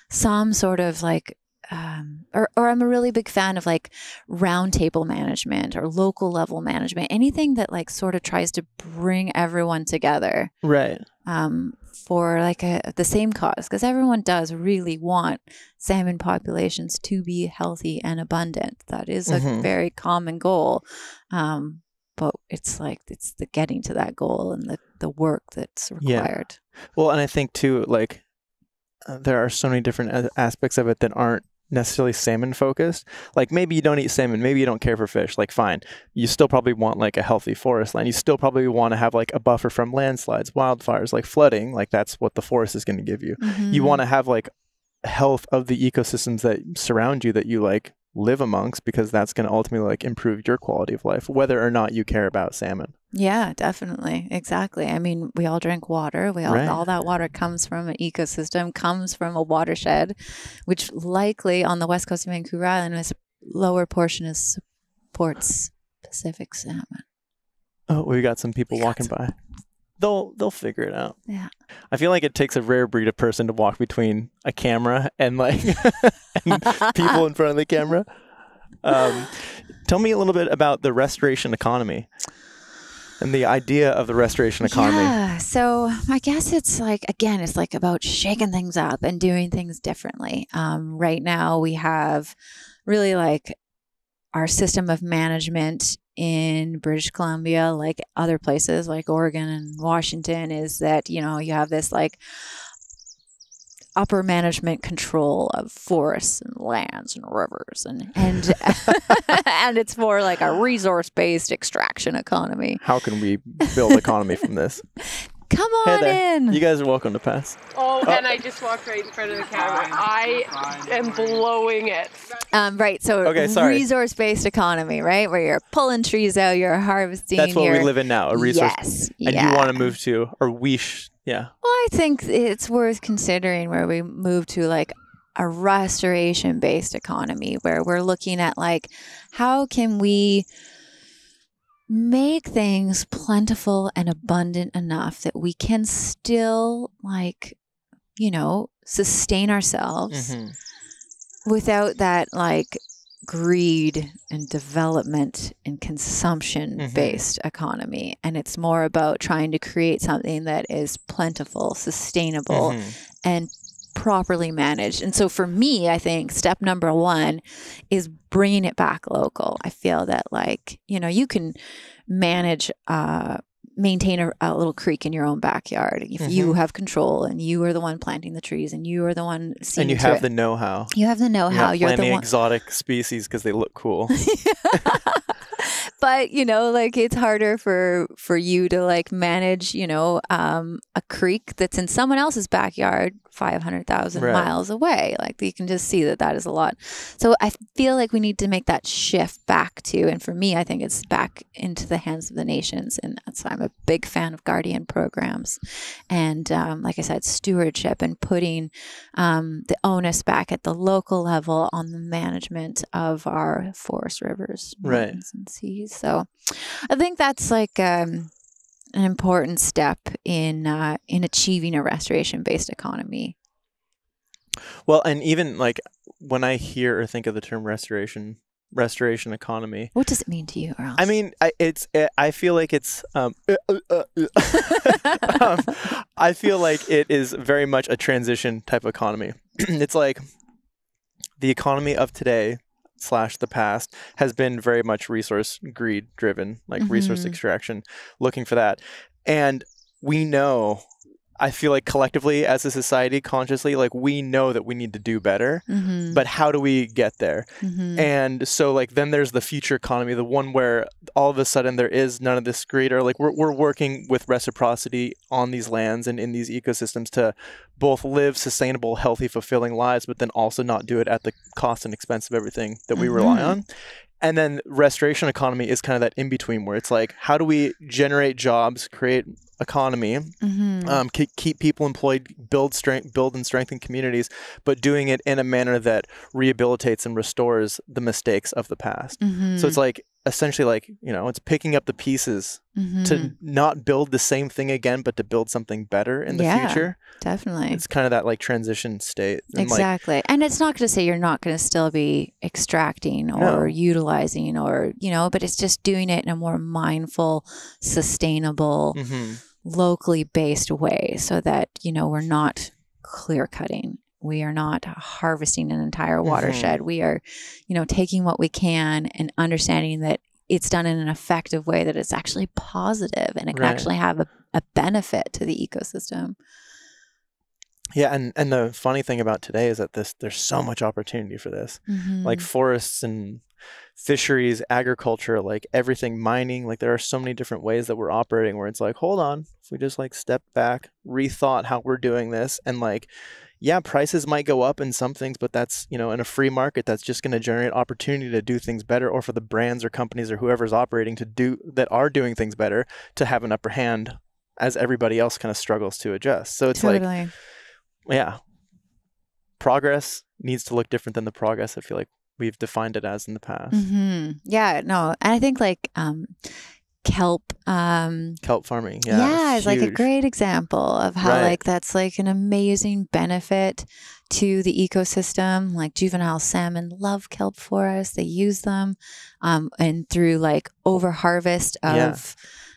some sort of like Um, or, or I'm a really big fan of like round table management or local level management, anything that like sort of tries to bring everyone together. Right. Um, for like a, the same cause, because everyone does really want salmon populations to be healthy and abundant. That is a mm-hmm. very common goal. Um, but it's like, it's the getting to that goal and the, the work that's required. Yeah. Well, and I think too, like uh, there are so many different a- aspects of it that aren't necessarily salmon focused. Like maybe you don't eat salmon, maybe you don't care for fish, like fine, you still probably want like a healthy forest land, you still probably want to have like a buffer from landslides, wildfires, like flooding, like that's what the forest is going to give you. Mm-hmm. You want to have like health of the ecosystems that surround you, that you like live amongst, because that's going to ultimately like improve your quality of life, whether or not you care about salmon. Yeah, definitely. Exactly. I mean, we all drink water. We all, right. all that water comes from an ecosystem, comes from a watershed, which likely on the west coast of Vancouver Island, this lower portion is supports Pacific salmon. Oh, we got some people we walking some. by. They'll they'll figure it out. Yeah. I feel like it takes a rare breed of person to walk between a camera and like and people in front of the camera. Um, tell me a little bit about the restoration economy. And the idea of the restoration economy. Yeah, so I guess it's like, again, it's like about shaking things up and doing things differently. Um, right now we have really like our system of management in British Columbia, like other places like Oregon and Washington, is that, you know, you have this like upper management control of forests and lands and rivers, and and and it's more like a resource-based extraction economy. How can we build economy from this? Come on hey in. You guys are welcome to pass. Oh, oh, and I just walked right in front of the camera. I am blowing it. Um, right. So okay, resource-based economy, right? Where you're pulling trees out, you're harvesting. That's what we live in now, a resource. Yes. And yeah. you want to move to, or we sh- yeah. Well, I think it's worth considering where we move to like a restoration-based economy, where we're looking at like, how can we make things plentiful and abundant enough that we can still like, you know, sustain ourselves mm-hmm. without that like greed and development and consumption mm-hmm. based economy. And it's more about trying to create something that is plentiful, sustainable mm-hmm. and properly managed. And so for me, I think step number one is bringing it back local. I feel that like, you know, you can manage, uh, maintain a, a little creek in your own backyard. If mm-hmm. you have control and you are the one planting the trees and you are the one seeing And you have it. the know-how. You have the know-how. You're, You're planting the one- exotic species because they look cool. But, you know, like it's harder for, for you to like manage, you know, um, a creek that's in someone else's backyard five hundred thousand right. miles away. Like you can just see that that is a lot. So I feel like we need to make that shift back to, and for me, I think it's back into the hands of the nations. And that's why I'm a big fan of guardian programs. And um, like I said, stewardship and putting um, the onus back at the local level on the management of our forest, rivers, right. and seas. So I think that's like um, an important step in uh, in achieving a restoration-based economy. Well, and even like when I hear or think of the term restoration, restoration economy, what does it mean to you, Ross? I mean, I, it's. I feel like it's. Um, uh, uh, uh, um, I feel like it is very much a transition type of economy. It's like the economy of today slash the past has been very much resource greed driven, like mm-hmm. resource extraction, looking for that. And we know, I feel like collectively as a society, consciously, like we know that we need to do better, mm-hmm. but how do we get there? Mm-hmm. And so like, then there's the future economy, the one where all of a sudden there is none of this greed, or like we're, we're working with reciprocity on these lands and in these ecosystems to both live sustainable, healthy, fulfilling lives, but then also not do it at the cost and expense of everything that we mm-hmm. rely on. And then restoration economy is kind of that in between where it's like, how do we generate jobs, create economy, mm-hmm. um, keep, keep people employed, build strength, build and strengthen communities, but doing it in a manner that rehabilitates and restores the mistakes of the past. Mm-hmm. So it's like, essentially like, you know, it's picking up the pieces mm-hmm. to not build the same thing again, but to build something better in the yeah, future. Definitely. It's kind of that like transition state. And, exactly. Like, and it's not going to say you're not going to still be extracting or no. utilizing or, you know, but it's just doing it in a more mindful, sustainable, mm-hmm. locally based way so that, you know, we're not clear cutting. We are not harvesting an entire watershed. Mm-hmm. We are, you know, taking what we can and understanding that it's done in an effective way, that it's actually positive and it can right. actually have a, a benefit to the ecosystem. Yeah. And, and the funny thing about today is that this, there's so much opportunity for this, mm-hmm. like forests and fisheries, agriculture, like everything, mining, like there are so many different ways that we're operating where it's like, hold on, if we just like step back, rethought how we're doing this and like, yeah, prices might go up in some things, but that's, you know, in a free market, that's just going to generate opportunity to do things better or for the brands or companies or whoever's operating to do that are doing things better to have an upper hand as everybody else kind of struggles to adjust. So it's totally. like, yeah, progress needs to look different than the progress I feel like we've defined it as in the past. Mm-hmm. Yeah, no. And I think like, um, kelp um kelp farming yeah, yeah it's like a great example of how right. like that's like an amazing benefit to the ecosystem. Like juvenile salmon love kelp forests, they use them um and through like over harvest of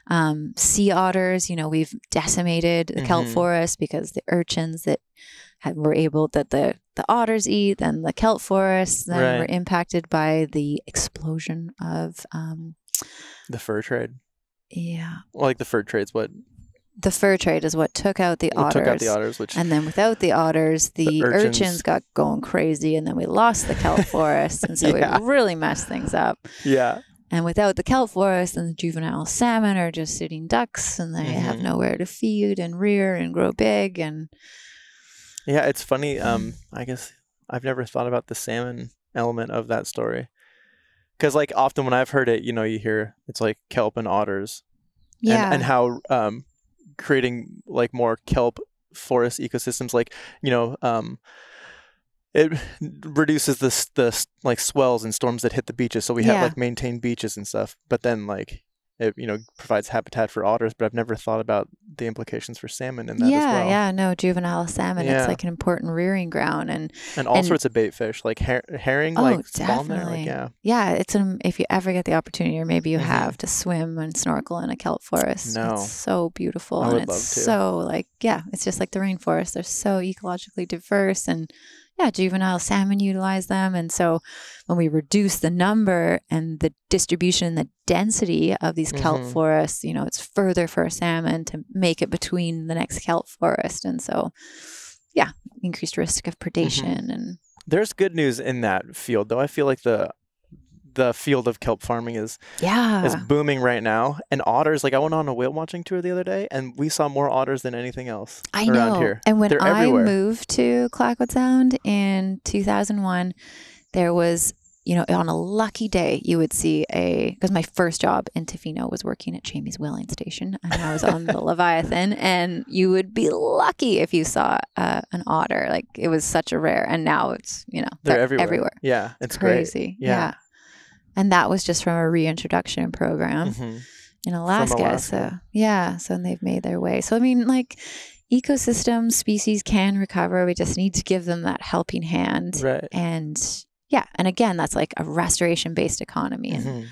yeah. um sea otters, you know, we've decimated the mm-hmm. kelp forest because the urchins that had, were able that the the otters eat and the kelp forests then right. were impacted by the explosion of um the fur trade. Yeah. Well, like the fur trade's what? The fur trade is what took out the what otters. Took out the otters, which... And then without the otters, the, the urchins. urchins got going crazy and then we lost the kelp forest. And so yeah. we really messed things up. Yeah. And without the kelp forest, then the juvenile salmon are just sitting ducks and they mm-hmm. have nowhere to feed and rear and grow big. And yeah, it's funny. Um, I guess I've never thought about the salmon element of that story. Because like often when I've heard it, you know, you hear it's like kelp and otters yeah. and, and how um, creating like more kelp forest ecosystems, like, you know, um, it reduces the, the like swells and storms that hit the beaches. So we yeah. have like maintained beaches and stuff, but then like, it, you know, provides habitat for otters, but I've never thought about the implications for salmon in that yeah, as well. Yeah, yeah, no, juvenile salmon, yeah. it's like an important rearing ground. And and all and, sorts of bait fish, like her herring, oh, like spawn there, like, yeah. Yeah, it's an, if you ever get the opportunity, or maybe you mm-hmm. have, to swim and snorkel in a kelp forest. No. It's so beautiful. I would and it's love to. So, like, yeah, it's just like the rainforest. They're so ecologically diverse and yeah, juvenile salmon utilize them. And so when we reduce the number and the distribution, the density of these kelp mm-hmm. forests, you know, it's further for a salmon to make it between the next kelp forest. And so, yeah, increased risk of predation. Mm-hmm. And there's good news in that field, though. I feel like the the field of kelp farming is yeah. is booming right now. And otters, like I went on a whale watching tour the other day, and we saw more otters than anything else I around know. Here. And when They're I everywhere. moved to Clayoquot Sound in two thousand one, there was, you know, on a lucky day, you would see a, because my first job in Tofino was working at Jamie's Whaling Station, and I was on the Leviathan, and you would be lucky if you saw uh, an otter. Like, it was such a rare, and now it's, you know, they're, they're everywhere. everywhere. Yeah, it's crazy. Yeah. yeah. And that was just from a reintroduction program mm-hmm. in Alaska. From Alaska. So, yeah. So, and they've made their way. So, I mean, like, ecosystems, species can recover. We just need to give them that helping hand. Right. And, yeah. And again, that's like a restoration-based economy. And, mm-hmm.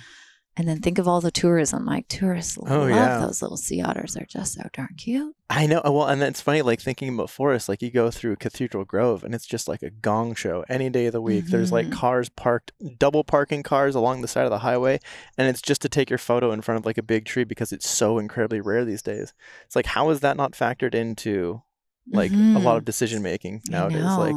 and then think of all the tourism. Like, tourists oh, love yeah. those little sea otters. They're just so darn cute. I know. Well, and it's funny, like, thinking about forests, like, you go through Cathedral Grove, and it's just like a gong show any day of the week. Mm-hmm. There's, like, cars parked, double parking cars along the side of the highway, and it's just to take your photo in front of, like, a big tree because it's so incredibly rare these days. It's like, how is that not factored into, like, mm-hmm. a lot of decision-making nowadays? Like,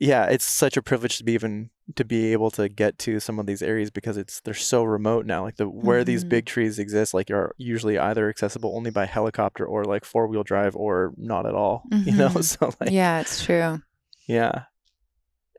yeah, it's such a privilege to be even to be able to get to some of these areas because it's they're so remote now. Like the where mm-hmm. these big trees exist, like are usually either accessible only by helicopter or like four wheel drive or not at all. Mm-hmm. You know, so like yeah, it's true. Yeah,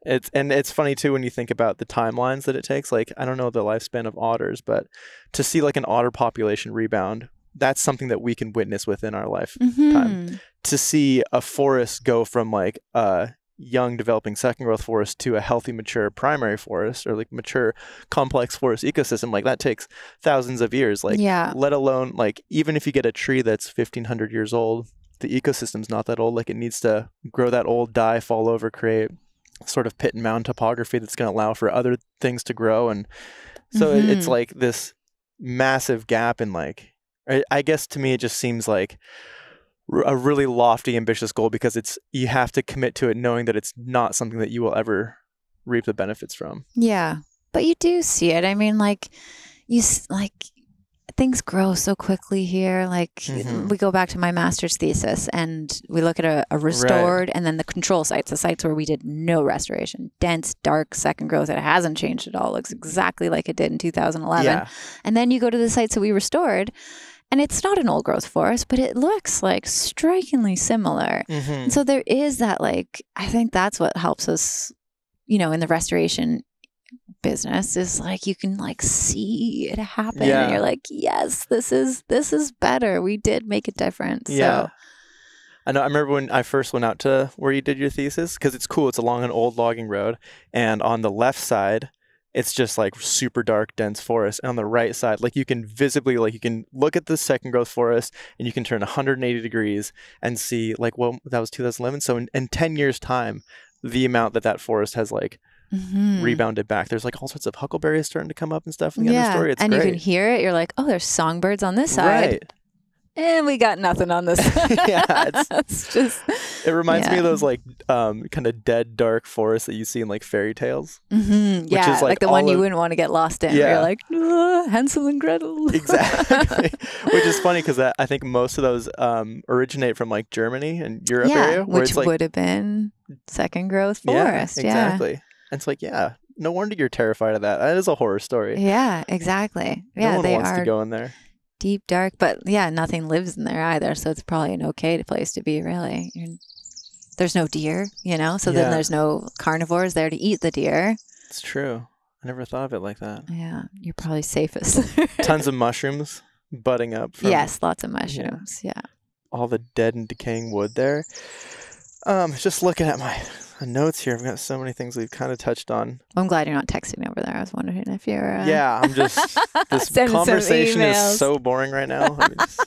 it's and it's funny too when you think about the timelines that it takes. Like I don't know the lifespan of otters, but to see like an otter population rebound. That's something that we can witness within our lifetime. Mm-hmm. To see a forest go from like uh young developing second growth forest to a healthy mature primary forest or like mature complex forest ecosystem, like that takes thousands of years, like yeah. let alone like even if you get a tree that's fifteen hundred years old, the ecosystem's not that old. Like it needs to grow that old, die, fall over, create sort of pit and mound topography that's going to allow for other things to grow. And so mm-hmm. it's like this massive gap in like I guess to me it just seems like a really lofty, ambitious goal because it's you have to commit to it knowing that it's not something that you will ever reap the benefits from. Yeah, but you do see it. I mean, like you like things grow so quickly here. Like mm-hmm. we go back to my master's thesis and we look at a, a restored right. and then the control sites, the sites where we did no restoration, dense, dark, second growth. It hasn't changed at all. It looks exactly like it did in two thousand eleven. Yeah. And then you go to the sites that we restored. And it's not an old growth forest, but it looks like strikingly similar. Mm-hmm. And so there is that like, I think that's what helps us, you know, in the restoration business is like, you can like see it happen yeah. and you're like, yes, this is, this is better. We did make a difference. Yeah. So. I know. I remember when I first went out to where you did your thesis, cause it's cool. It's along an old logging road and on the left side, it's just like super dark, dense forest. And on the right side, like you can visibly, like you can look at the second growth forest and you can turn one hundred eighty degrees and see like, well, that was two thousand eleven. So in, in ten years time, the amount that that forest has like mm-hmm. rebounded back. There's like all sorts of huckleberries starting to come up and stuff in the yeah. understory. It's and great. You can hear it. You're like, oh, there's songbirds on this side. Right. And we got nothing on this. yeah, it's, it's just. It reminds yeah. me of those like um, kind of dead dark forests that you see in like fairy tales. Mm-hmm. Which yeah, is, like, like the one of, you wouldn't want to get lost in. Yeah. You're like ah, Hansel and Gretel. exactly. Which is funny because I think most of those um, originate from like Germany and Europe yeah, area, where which it's, like, would have been second growth forest. Yeah, exactly. Yeah. And it's like yeah, no wonder you're terrified of that. That is a horror story. Yeah, exactly. Yeah, no one they wants are to go in there. Deep, dark, but yeah, nothing lives in there either. So it's probably an okay place to be, really. You're, there's no deer, you know? So yeah. then there's no carnivores there to eat the deer. It's true. I never thought of it like that. Yeah. You're probably safest. Tons of mushrooms budding up. From, yes, lots of mushrooms. Yeah. yeah. All the dead and decaying wood there. Um, just looking at my notes here, I've got so many things we've kind of touched on. I'm glad you're not texting over there. I was wondering if you're. Uh... Yeah, I'm just. This conversation is so boring right now. I mean, just,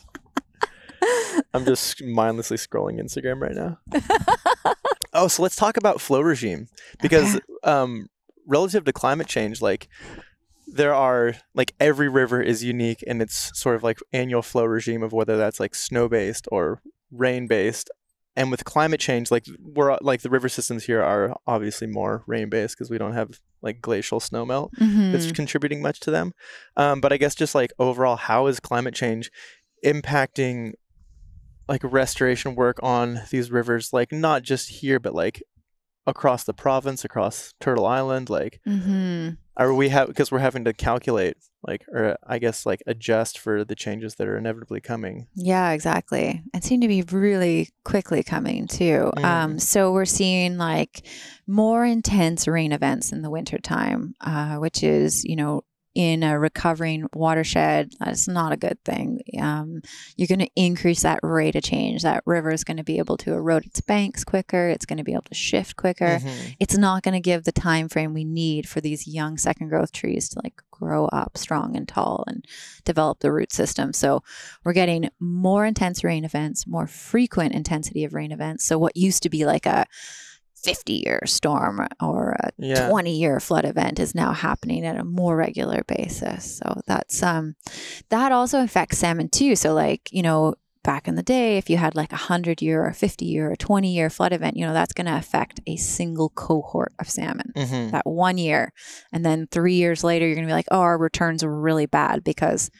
I'm just mindlessly scrolling Instagram right now. Oh, so let's talk about flow regime because okay. um, relative to climate change, like there are like every river is unique in its sort of like annual flow regime of whether that's like snow based or rain based. And with climate change, like we're like the river systems here are obviously more rain-based because we don't have like glacial snow melt mm-hmm. that's contributing much to them. Um, but I guess just like overall, how is climate change impacting like restoration work on these rivers? Like not just here, but like across the province, across Turtle Island, like mm-hmm. Or we have, because we're having to calculate, like, or I guess like adjust for the changes that are inevitably coming. Yeah, exactly. And seem to be really quickly coming too. Mm. Um, so we're seeing like more intense rain events in the wintertime, uh, which is, you know, in a recovering watershed, that's not a good thing. Um, you're going to increase that rate of change. That river is going to be able to erode its banks quicker. It's going to be able to shift quicker. Mm-hmm. It's not going to give the time frame we need for these young second growth trees to like grow up strong and tall and develop the root system. So we're getting more intense rain events, more frequent intensity of rain events. So what used to be like a fifty year storm or a yeah. twenty year flood event is now happening at a more regular basis. So that's, um, that also affects salmon too. So like, you know, back in the day, if you had like a hundred year or fifty year or twenty year flood event, you know, that's going to affect a single cohort of salmon mm-hmm. that one year. And then three years later, you're going to be like, oh, our returns were really bad because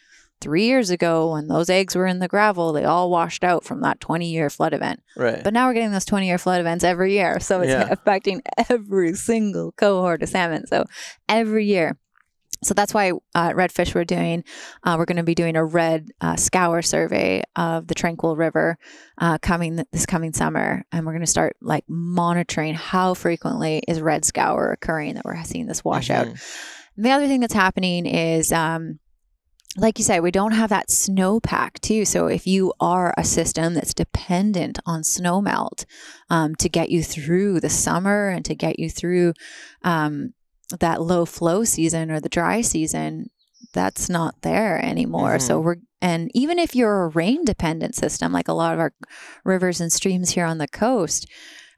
three years ago when those eggs were in the gravel, they all washed out from that twenty year flood event. Right. But now we're getting those twenty year flood events every year. So it's yeah. affecting every single cohort of salmon. So every year. So that's why uh, Redd Fish we're doing, uh, we're going to be doing a red uh, scour survey of the Tranquil River uh, coming th this coming summer. And we're going to start like monitoring how frequently is red scour occurring that we're seeing this washout. Mm-hmm. The other thing that's happening is... Um, like you said, we don't have that snowpack too. So if you are a system that's dependent on snowmelt um, to get you through the summer and to get you through um, that low flow season or the dry season, that's not there anymore. Mm-hmm. So we're, and even if you're a rain dependent system, like a lot of our rivers and streams here on the coast,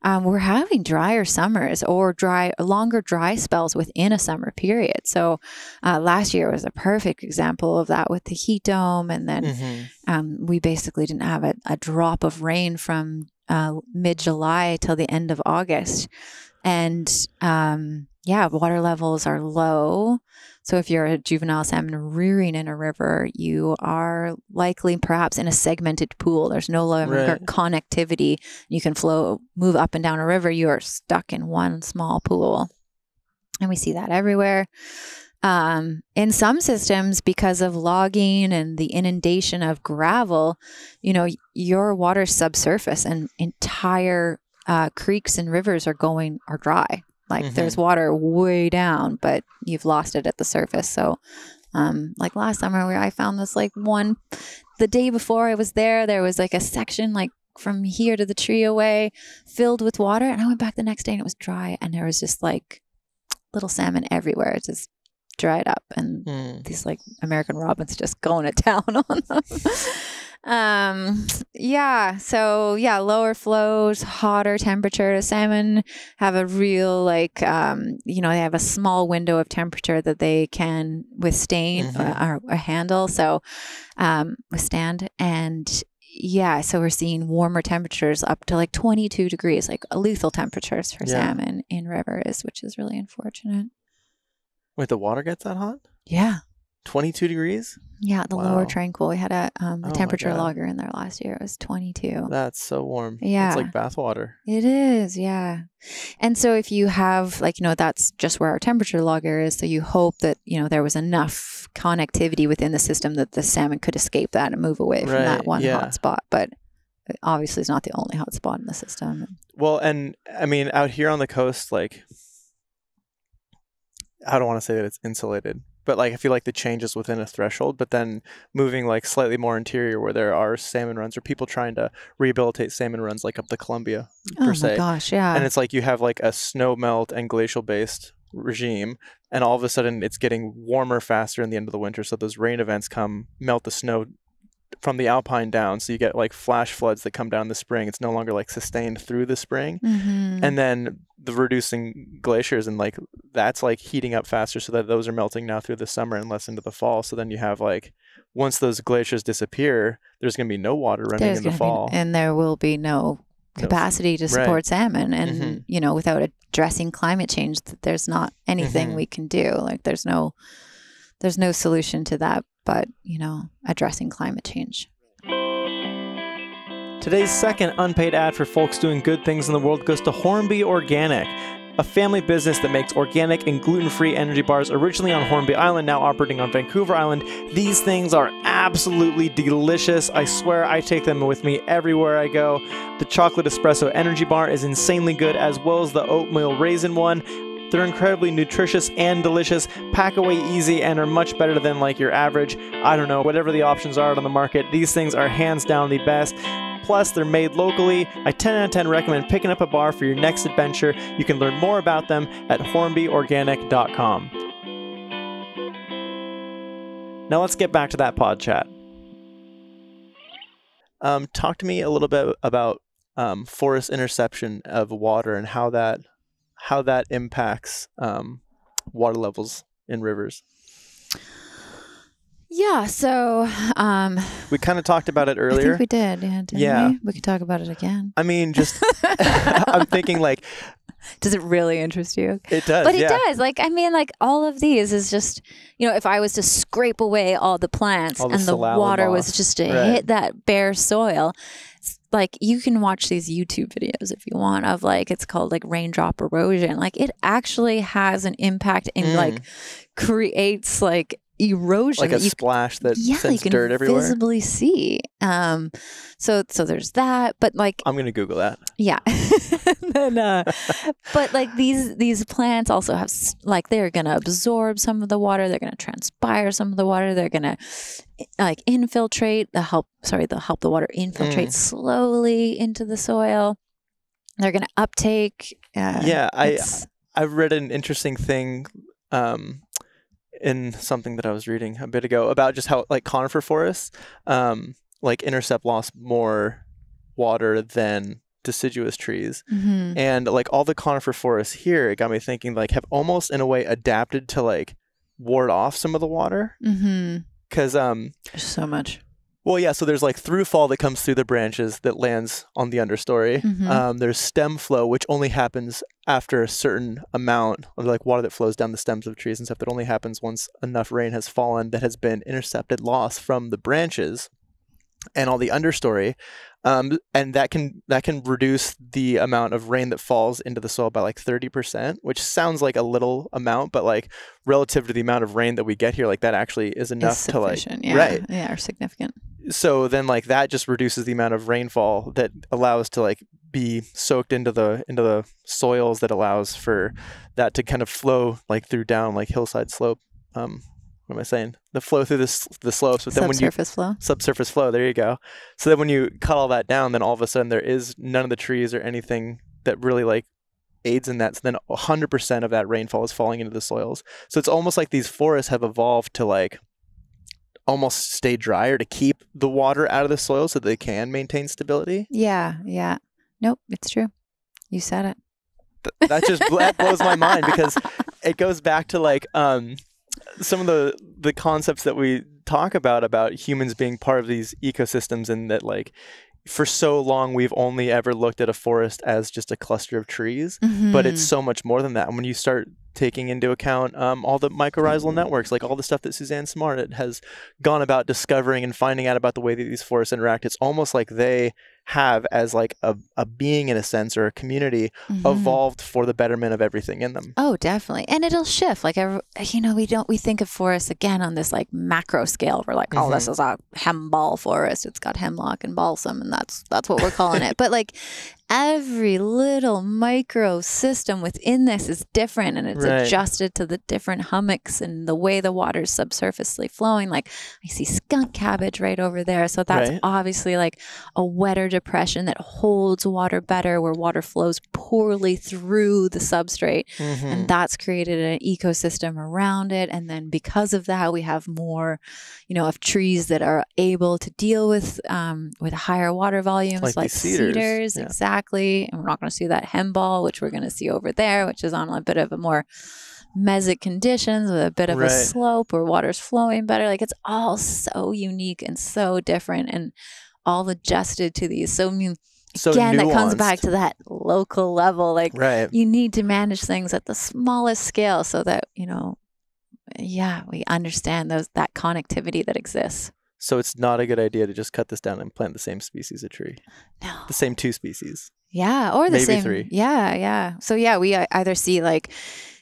Um, we're having drier summers or dry, longer dry spells within a summer period. So uh, last year was a perfect example of that with the heat dome. And then mm-hmm. um, we basically didn't have a, a drop of rain from uh, mid-July till the end of August. And um, yeah, water levels are low. So if you're a juvenile salmon rearing in a river, you are likely perhaps in a segmented pool. There's no longer right. connectivity. You can flow, move up and down a river. You are stuck in one small pool. And we see that everywhere. Um, in some systems, because of logging and the inundation of gravel, you know, your water's subsurface and entire uh, creeks and rivers are going, are dry. Like mm-hmm. there's water way down, but you've lost it at the surface. So um, like last summer where I found this like one, the day before I was there, there was like a section like from here to the tree away filled with water. And I went back the next day and it was dry. And there was just like little salmon everywhere. It just dried up. And mm. these like American robins just going to town on them. Um, yeah. So yeah, lower flows, hotter temperature. Salmon have a real like, um, you know, they have a small window of temperature that they can withstand mm-hmm. or, or handle. So, um, withstand. And yeah, so we're seeing warmer temperatures up to like twenty-two degrees, like lethal temperatures for yeah. salmon in rivers, which is really unfortunate. Wait, the water gets that hot? Yeah. twenty-two degrees? Yeah, the wow. lower Tranquil. We had a, um, a oh temperature logger in there last year. It was twenty-two. That's so warm. Yeah. It's like bathwater. It is, yeah. And so if you have, like, you know, that's just where our temperature logger is. So you hope that, you know, there was enough connectivity within the system that the salmon could escape that and move away from right. that one yeah. hot spot. But obviously it's not the only hot spot in the system. Well, and I mean, out here on the coast, like, I don't want to say that it's insulated. But like I feel like the changes within a threshold, but then moving like slightly more interior where there are salmon runs or people trying to rehabilitate salmon runs like up the Columbia per se. Oh my gosh, yeah. And it's like you have like a snow melt and glacial based regime and all of a sudden it's getting warmer faster in the end of the winter. So those rain events come, melt the snow from the alpine down. So you get like flash floods that come down the spring. It's no longer like sustained through the spring. Mm-hmm. And then the reducing glaciers and like that's like heating up faster so that those are melting now through the summer and less into the fall. So then you have like once those glaciers disappear, there's going to be no water running there's in the fall. Be, and there will be no capacity to support right. salmon. And, mm-hmm. you know, without addressing climate change, there's not anything mm-hmm. we can do. Like there's no, there's no solution to that. But, you know, addressing climate change. Today's second unpaid ad for folks doing good things in the world goes to Hornby Organic. a family business that makes organic and gluten-free energy bars originally on Hornby Island, now operating on Vancouver Island. These things are absolutely delicious. I swear I take them with me everywhere I go. The chocolate espresso energy bar is insanely good, as well as the oatmeal raisin one. They're incredibly nutritious and delicious, pack away easy, and are much better than like your average, I don't know, whatever the options are on the market. These things are hands down the best. Plus, they're made locally. I ten out of ten recommend picking up a bar for your next adventure. You can learn more about them at hornby organic dot com. Now let's get back to that pod chat. Um, talk to me a little bit about um, forest interception of water and how that how that impacts um, water levels in rivers. Yeah, so um, we kind of talked about it earlier. I think we did, yeah. Didn't yeah, we? we could talk about it again. I mean, just I'm thinking like, does it really interest you? It does, but it yeah. does. Like, I mean, like all of these is just, you know, if I was to scrape away all the plants all the and the water moss. was just to right. hit that bare soil. Like, you can watch these YouTube videos if you want of like, it's called like raindrop erosion. Like, it actually has an impact and mm. like creates like erosion, like a you, splash that yeah, sends you can dirt everywhere. Visibly see. Um, so so there's that, but like I'm gonna Google that. Yeah, then, uh, but like these these plants also have like they're gonna absorb some of the water. They're gonna transpire some of the water. They're gonna like infiltrate the help. Sorry, they'll help the water infiltrate mm. slowly into the soil. They're gonna uptake. Uh, yeah, I I've read an interesting thing. Um, in something that I was reading a bit ago about just how like conifer forests um, like intercept lost more water than deciduous trees. Mm-hmm. And like all the conifer forests here, it got me thinking like have almost in a way adapted to like ward off some of the water. Mm-hmm. 'Cause um, there's so much. Well, yeah. So there's like through fall that comes through the branches that lands on the understory. Mm-hmm. Um, there's stem flow, which only happens after a certain amount of like water that flows down the stems of trees and stuff. That only happens once enough rain has fallen that has been intercepted, lost from the branches and all the understory. Um, and that can that can reduce the amount of rain that falls into the soil by like thirty percent, which sounds like a little amount, but like relative to the amount of rain that we get here, like that actually is enough to like, yeah. right. Yeah, or significant. So then like that just reduces the amount of rainfall that allows to like be soaked into the into the soils that allows for that to kind of flow like through down like hillside slope. Um, what am I saying? The flow through the, the slopes. But then when you subsurface flow. Subsurface flow. There you go. So then when you cut all that down, then all of a sudden there is none of the trees or anything that really like aids in that. So then one hundred percent of that rainfall is falling into the soils. So it's almost like these forests have evolved to like almost stay drier to keep the water out of the soil so they can maintain stability. Yeah. Yeah. Nope. It's true. You said it. Th that just bl that blows my mind because it goes back to like, um, some of the the concepts that we talk about about humans being part of these ecosystems, and that like for so long we've only ever looked at a forest as just a cluster of trees, mm-hmm. but it's so much more than that. And when you start taking into account um, all the mycorrhizal networks, like all the stuff that Suzanne Smart has gone about discovering and finding out about the way that these forests interact, it's almost like they have as like a, a being in a sense, or a community, mm-hmm. evolved for the betterment of everything in them. Oh, definitely. And it'll shift. Like, you know, we don't, we think of forests again on this like macro scale. We're like, mm-hmm. oh, this is a hemlock forest. It's got hemlock and balsam, and that's, that's what we're calling it. But like every little micro system within this is different, and it's right. adjusted to the different hummocks and the way the water's subsurfacely flowing. Like I see skunk cabbage right over there. So that's right. obviously like a wetter depression that holds water better, where water flows poorly through the substrate, mm-hmm. and that's created an ecosystem around it. And then because of that, we have more, you know, of trees that are able to deal with um, with higher water volumes, like, like cedars, cedars yeah. exactly. And we're not going to see that hemlock, which we're going to see over there, which is on a bit of a more mesic conditions with a bit of right. a slope where water's flowing better. Like it's all so unique and so different, and all adjusted to these. So I mean, so again, nuanced. That comes back to that local level. Like right. you need to manage things at the smallest scale so that, you know, yeah, we understand those that connectivity that exists. So it's not a good idea to just cut this down and plant the same species of tree. No. The same two species. Yeah, or the maybe same. Three. Yeah, yeah. So yeah, we either see like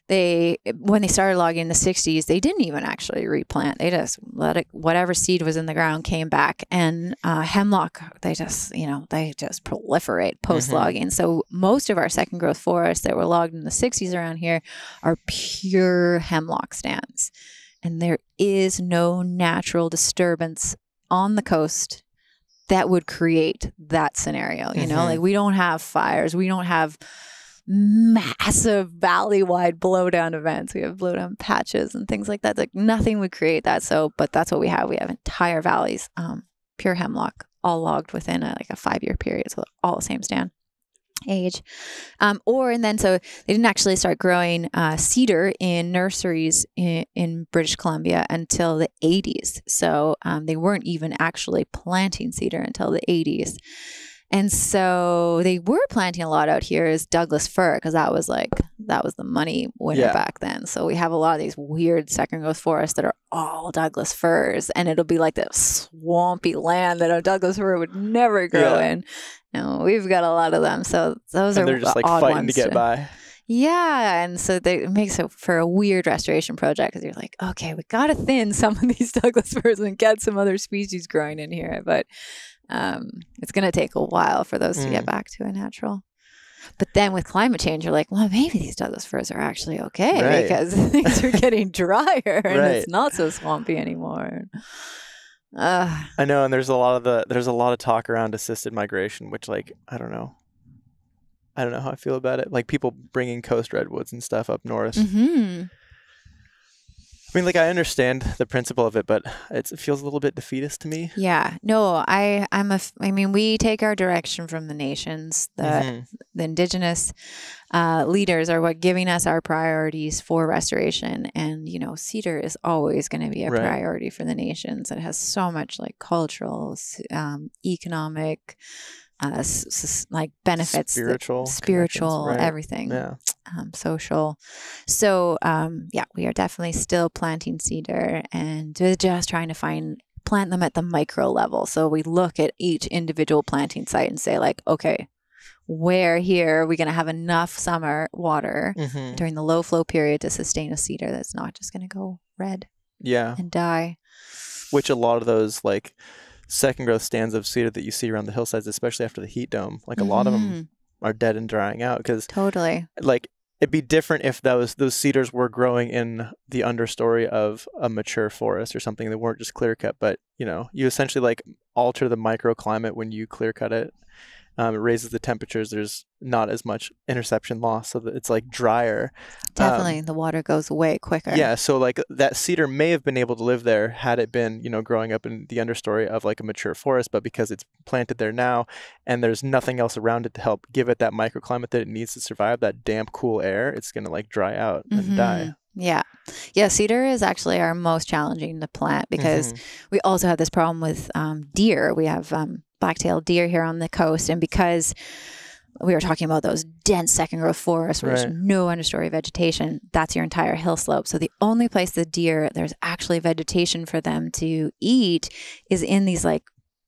they, when they started logging in the sixties, they didn't even actually replant. They just let it, whatever seed was in the ground came back. And uh, hemlock, they just, you know, they just proliferate post-logging. Mm-hmm. So most of our second growth forests that were logged in the sixties around here are pure hemlock stands. And there is no natural disturbance on the coast that would create that scenario. You mm-hmm. know, like we don't have fires. We don't have massive valley-wide blowdown events. We have blowdown patches and things like that. Like nothing would create that. So, but that's what we have. We have entire valleys, um, pure hemlock, all logged within a, like a five-year period. So all the same stand age. Um, or, and then, so they didn't actually start growing uh, cedar in nurseries in, in British Columbia until the eighties. So um, they weren't even actually planting cedar until the eighties. And so they were planting a lot out here is Douglas fir, because that was like, that was the money winner yeah. back then. So we have a lot of these weird second growth forests that are all Douglas firs, and it'll be like the swampy land that a Douglas fir would never grow yeah. in. No, we've got a lot of them. So those and are they're just the like odd fighting to get to, by. Yeah, and so they, it makes it for a weird restoration project, because you're like, okay, we got to thin some of these Douglas firs and get some other species growing in here, but um, it's going to take a while for those mm. to get back to a natural. But then with climate change, you're like, well, maybe these Douglas firs are actually okay right. because things are getting drier and right. it's not so swampy anymore. Uh, I know, and there's a lot of the there's a lot of talk around assisted migration, which like I don't know, I don't know how I feel about it. Like people bringing coast redwoods and stuff up north. Mm-hmm. I mean, like I understand the principle of it, but it's, it feels a little bit defeatist to me. Yeah, no, I I'm a I mean, we take our direction from the nations, the mm-hmm. the indigenous uh, leaders are what giving us our priorities for restoration, and you know, cedar is always going to be a right. priority for the nations. It has so much like cultural, um, economic, uh, s s like benefits, spiritual, spiritual, right. everything. Yeah. Um, social. So, um, yeah, we are definitely still planting cedar and just trying to find, plant them at the micro level. So we look at each individual planting site and say like, okay, where here are we going to have enough summer water mm-hmm. during the low flow period to sustain a cedar that's not just going to go red yeah, and die. Which a lot of those like second growth stands of cedar that you see around the hillsides, especially after the heat dome, like a mm-hmm. lot of them are dead and drying out, because totally like it'd be different if those those cedars were growing in the understory of a mature forest or something. They weren't just clear cut, but you know, you essentially like alter the microclimate when you clear cut it. Um, it raises the temperatures. There's not as much interception loss, so that it's like drier. Definitely, um, the water goes away quicker. Yeah, so like that cedar may have been able to live there had it been, you know, growing up in the understory of like a mature forest, but because it's planted there now and there's nothing else around it to help give it that microclimate that it needs to survive, that damp, cool air, it's going to like dry out mm-hmm. and die. Yeah. Yeah. Cedar is actually our most challenging to plant, because mm-hmm. we also have this problem with um, deer. We have um, black-tailed deer here on the coast. And because we were talking about those dense second growth forests where right. there's no understory vegetation, that's your entire hill slope. So the only place the deer, there's actually vegetation for them to eat is in these like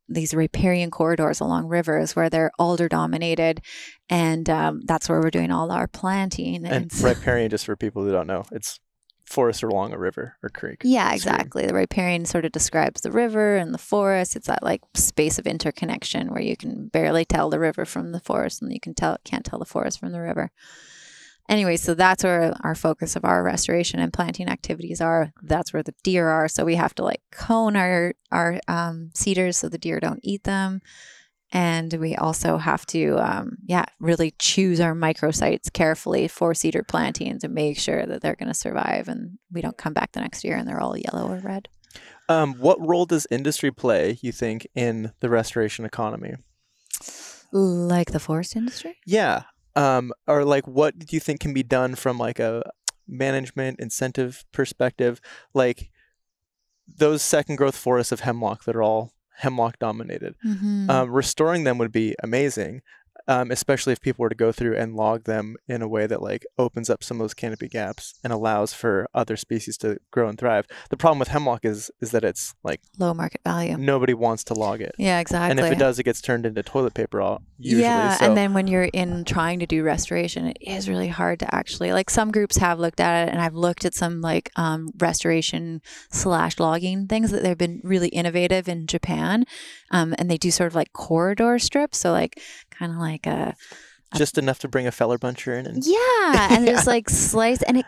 these riparian corridors along rivers where they're alder dominated, and um, that's where we're doing all our planting. And, and so, riparian, just for people who don't know, it's forest along a river or creek. Yeah, exactly. Stream. The riparian sort of describes the river and the forest. It's that like space of interconnection where you can barely tell the river from the forest, and you can tell can't tell the forest from the river. Anyway, so that's where our focus of our restoration and planting activities are. That's where the deer are. So we have to like cone our, our um, cedars so the deer don't eat them. And we also have to, um, yeah, really choose our microsites carefully for cedar planting to make sure that they're going to survive and we don't come back the next year and they're all yellow or red. Um, what role does industry play, you think, in the restoration economy? Like the forest industry? Yeah. Um, or like, what do you think can be done from like a management incentive perspective? Like those second growth forests of hemlock that are all hemlock dominated, mm-hmm. um, restoring them would be amazing. um, especially if people were to go through and log them in a way that like opens up some of those canopy gaps and allows for other species to grow and thrive. The problem with hemlock is is that it's like low market value. Nobody wants to log it. Yeah, exactly. And if it does, it gets turned into toilet paper all usually. Yeah, so. And then when you're in trying to do restoration, it is really hard to actually, like some groups have looked at it, and I've looked at some like um, restoration slash logging things that they've been really innovative in Japan. Um, and they do sort of like corridor strips. So like kind of like a, a... Just enough to bring a feller buncher in. And... Yeah. And yeah. There's like slice. And it,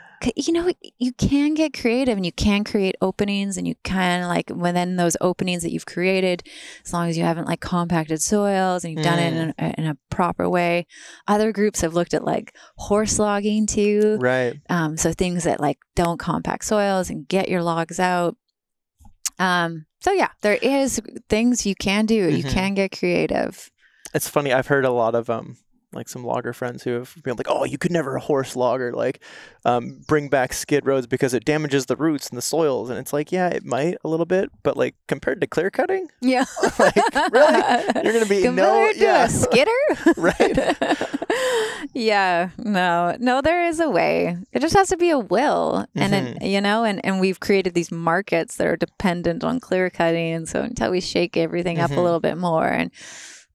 you know, you can get creative and you can create openings, and you can like within those openings that you've created, as long as you haven't like compacted soils and you've done mm. it in a, in a proper way. Other groups have looked at like horse logging too. Right. Um, so things that like don't compact soils and get your logs out. Um, so yeah, there is things you can do. Mm-hmm. You can get creative. It's funny. I've heard a lot of, um, like some logger friends who have been like, oh, you could never horse logger, like um, bring back skid roads because it damages the roots and the soils. And it's like, yeah, it might a little bit, but like compared to clear cutting, yeah, like really, you're going to be compared no, to yeah. a skidder, right? Yeah, no, no, there is a way. It just has to be a will, mm-hmm. and it, you know, and and we've created these markets that are dependent on clear cutting, and so until we shake everything mm-hmm. up a little bit more, and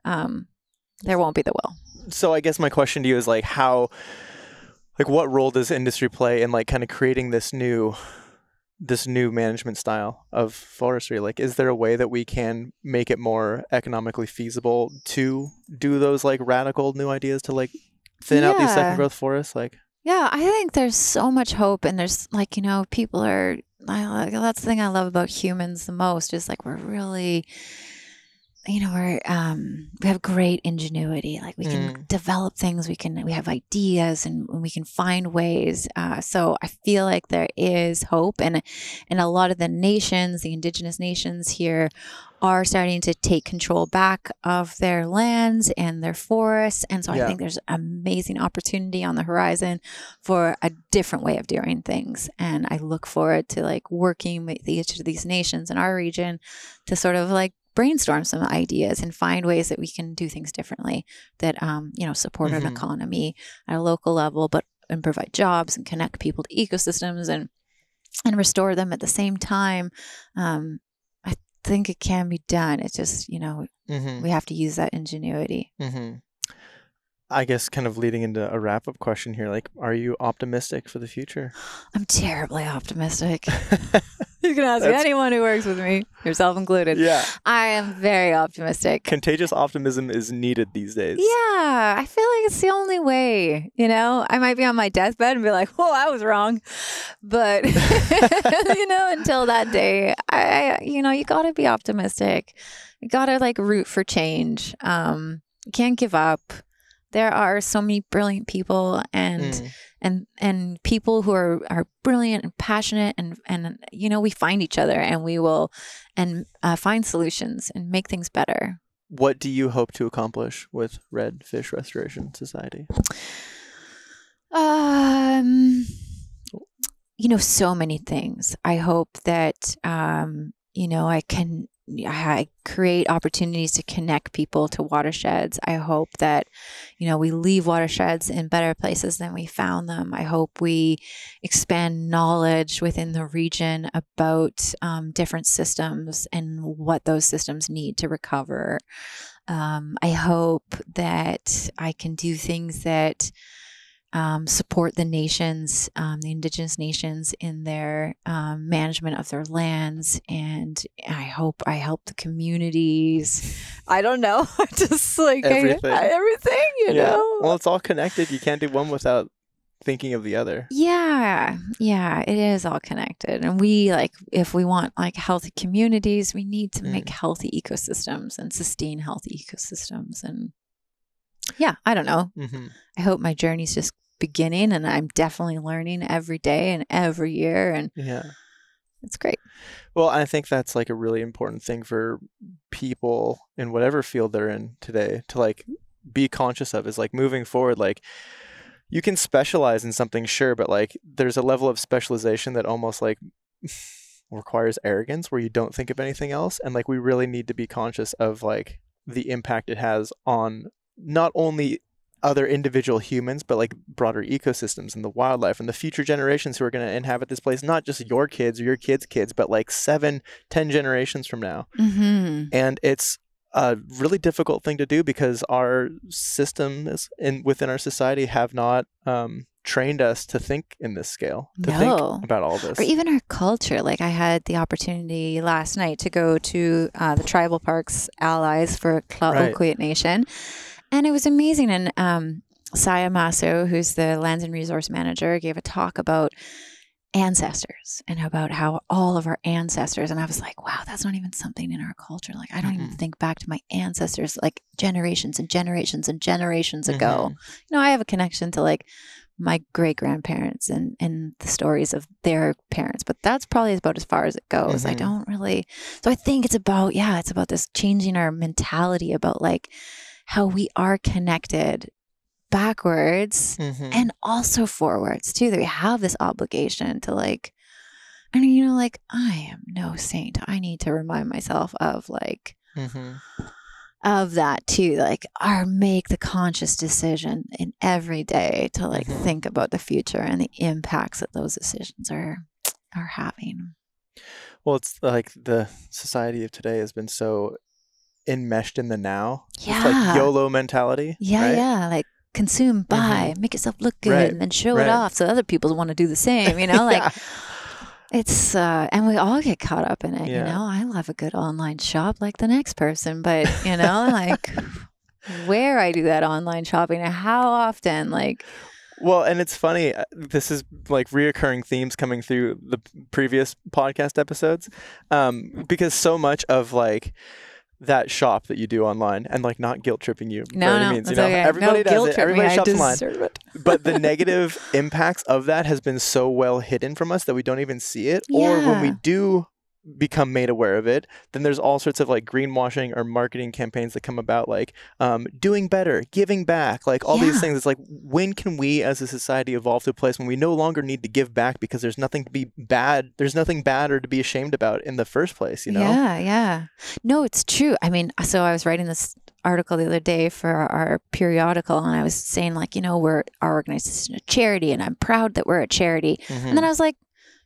um, there won't be the will. So I guess my question to you is like how, like what role does industry play in like kind of creating this new, this new management style of forestry? Like, is there a way that we can make it more economically feasible to do those like radical new ideas to like thin yeah. out these second growth forests? Like, yeah, I think there's so much hope, and there's like, you know, people are, I, that's the thing I love about humans the most is like, we're really... you know, we're, um, we have great ingenuity. Like we can mm. develop things. We can, we have ideas, and, and we can find ways. Uh, so I feel like there is hope, and, and a lot of the nations, the indigenous nations here are starting to take control back of their lands and their forests. And so yeah. I think there's amazing opportunity on the horizon for a different way of doing things. And I look forward to like working with each of these nations in our region to sort of like brainstorm some ideas and find ways that we can do things differently that, um, you know, support mm-hmm. an economy at a local level, but and provide jobs and connect people to ecosystems and, and restore them at the same time. Um, I think it can be done. It's just, you know, mm-hmm. we have to use that ingenuity. Mm-hmm. I guess kind of leading into a wrap-up question here, like, are you optimistic for the future? I'm terribly optimistic. You can ask anyone who works with me, yourself included. Yeah. I am very optimistic. Contagious optimism is needed these days. Yeah. I feel like it's the only way, you know? I might be on my deathbed and be like, whoa, I was wrong. But, you know, until that day, I, you know, you got to be optimistic. You got to, like, root for change. Um, you can't give up. There are so many brilliant people and mm. and and people who are, are brilliant and passionate and, and, you know, we find each other and we will and uh, find solutions and make things better. What do you hope to accomplish with Redd Fish Restoration Society? Um, you know, so many things. I hope that, um, you know, I can I create opportunities to connect people to watersheds. I hope that, you know, we leave watersheds in better places than we found them. I hope we expand knowledge within the region about um, different systems and what those systems need to recover. Um, I hope that I can do things that Um, support the nations, um, the indigenous nations in their um, management of their lands. And I hope I help the communities. I don't know. Just like everything, I, I, everything you yeah. know. Well, it's all connected. You can't do one without thinking of the other. Yeah. Yeah. It is all connected. And we like, if we want like healthy communities, we need to mm. make healthy ecosystems and sustain healthy ecosystems. And yeah, I don't know. Mm-hmm. I hope my journey's just beginning, and I'm definitely learning every day and every year, and yeah, it's great. Well, I think that's like a really important thing for people in whatever field they're in today to like be conscious of, is like moving forward, like you can specialize in something, sure, but like there's a level of specialization that almost like requires arrogance where you don't think of anything else, and like we really need to be conscious of like the impact it has on not only other individual humans, but like broader ecosystems and the wildlife and the future generations who are going to inhabit this place, not just your kids or your kids' kids, but like seven, ten generations from now. Mm-hmm. And it's a really difficult thing to do because our systems in, within our society have not um, trained us to think in this scale, to no. think about all this. Or even our culture. Like I had the opportunity last night to go to uh, the Tribal Parks Allies for Kla'u Kuit right. Nation. And it was amazing. And um, Saya Masu, who's the lands and resource manager, gave a talk about ancestors and about how all of our ancestors. And I was like, wow, that's not even something in our culture. Like, I don't mm-hmm. even think back to my ancestors, like generations and generations and generations mm-hmm. ago. You know, I have a connection to like my great grandparents and, and the stories of their parents, but that's probably about as far as it goes. Mm-hmm. I don't really. So I think it's about, yeah, it's about this changing our mentality about like, how we are connected backwards mm-hmm. and also forwards too, that we have this obligation to like, I mean, you know, like I am no saint. I need to remind myself of like, mm-hmm. of that too, like our make the conscious decision in every day to like mm-hmm. think about the future and the impacts that those decisions are, are having. Well, it's like the society of today has been so enmeshed in the now. Yeah. It's like YOLO mentality. Yeah, right? yeah. Like consume, buy, mm-hmm. make yourself look good right. and then show right. it off so other people want to do the same, you know? Like yeah. it's uh and we all get caught up in it, yeah. you know. I love a good online shop like the next person, but you know, like where I do that online shopping and how often, like well, and it's funny, this is like reoccurring themes coming through the previous podcast episodes. Um, because so much of like that shop that you do online and like not guilt tripping you. No, no, means, you know? Okay. Everybody no, does it. Everybody me. shops online. But the negative impacts of that has been so well hidden from us that we don't even see it. Yeah. Or when we do become made aware of it, then there's all sorts of like greenwashing or marketing campaigns that come about, like um, doing better, giving back, like all yeah. these things. It's like, when can we as a society evolve to a place when we no longer need to give back because there's nothing to be bad, there's nothing bad or to be ashamed about in the first place, you know? Yeah, yeah. No, it's true. I mean, so I was writing this article the other day for our, our periodical, and I was saying like, you know, we're our organization is a charity and I'm proud that we're a charity. Mm-hmm. And then I was like,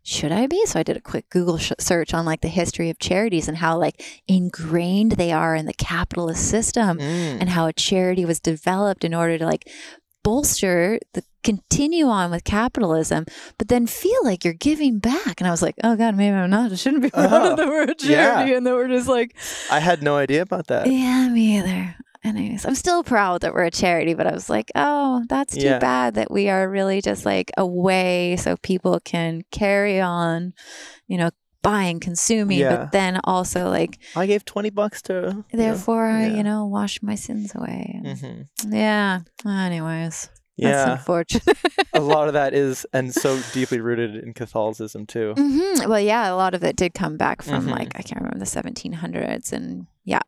should I be? So I did a quick Google sh- search on like the history of charities and how like ingrained they are in the capitalist system mm. and how a charity was developed in order to like bolster the continue on with capitalism, but then feel like you're giving back. And I was like, oh God, maybe I'm not. I shouldn't be proud oh, that we're a charity yeah. and that we're just like. I had no idea about that. Yeah, me either. Anyways, I'm still proud that we're a charity, but I was like, oh, that's too yeah. bad that we are really just like a way so people can carry on, you know, buying, consuming, yeah. but then also like. I gave twenty bucks to. Therefore, yeah. I, you know, wash my sins away. And, mm-hmm. yeah. Anyways. Yeah. That's unfortunate. A lot of that is, and so deeply rooted in Catholicism too. Mm-hmm. Well, yeah, a lot of it did come back from mm-hmm. like, I can't remember, the seventeen hundreds and yeah.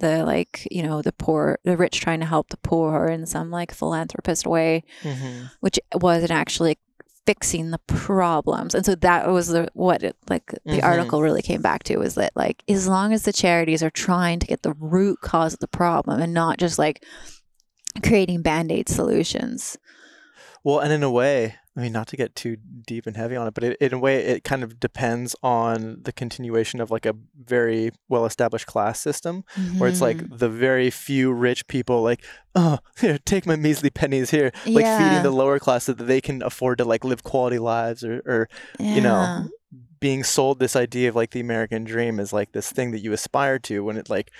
the like, you know, the poor, the rich trying to help the poor in some like philanthropist way, mm-hmm. which wasn't actually fixing the problems. And so that was the, what it, like the mm-hmm. article really came back to was that like, as long as the charities are trying to get the root cause of the problem and not just like creating Band-Aid solutions. Well, and in a way, I mean, not to get too deep and heavy on it, but it, in a way, it kind of depends on the continuation of like a very well-established class system mm-hmm. where it's like the very few rich people like, oh, here, take my measly pennies here, like yeah. feeding the lower class so that they can afford to like live quality lives or, or yeah. you know, being sold this idea of like the American dream is like this thing that you aspire to when it like...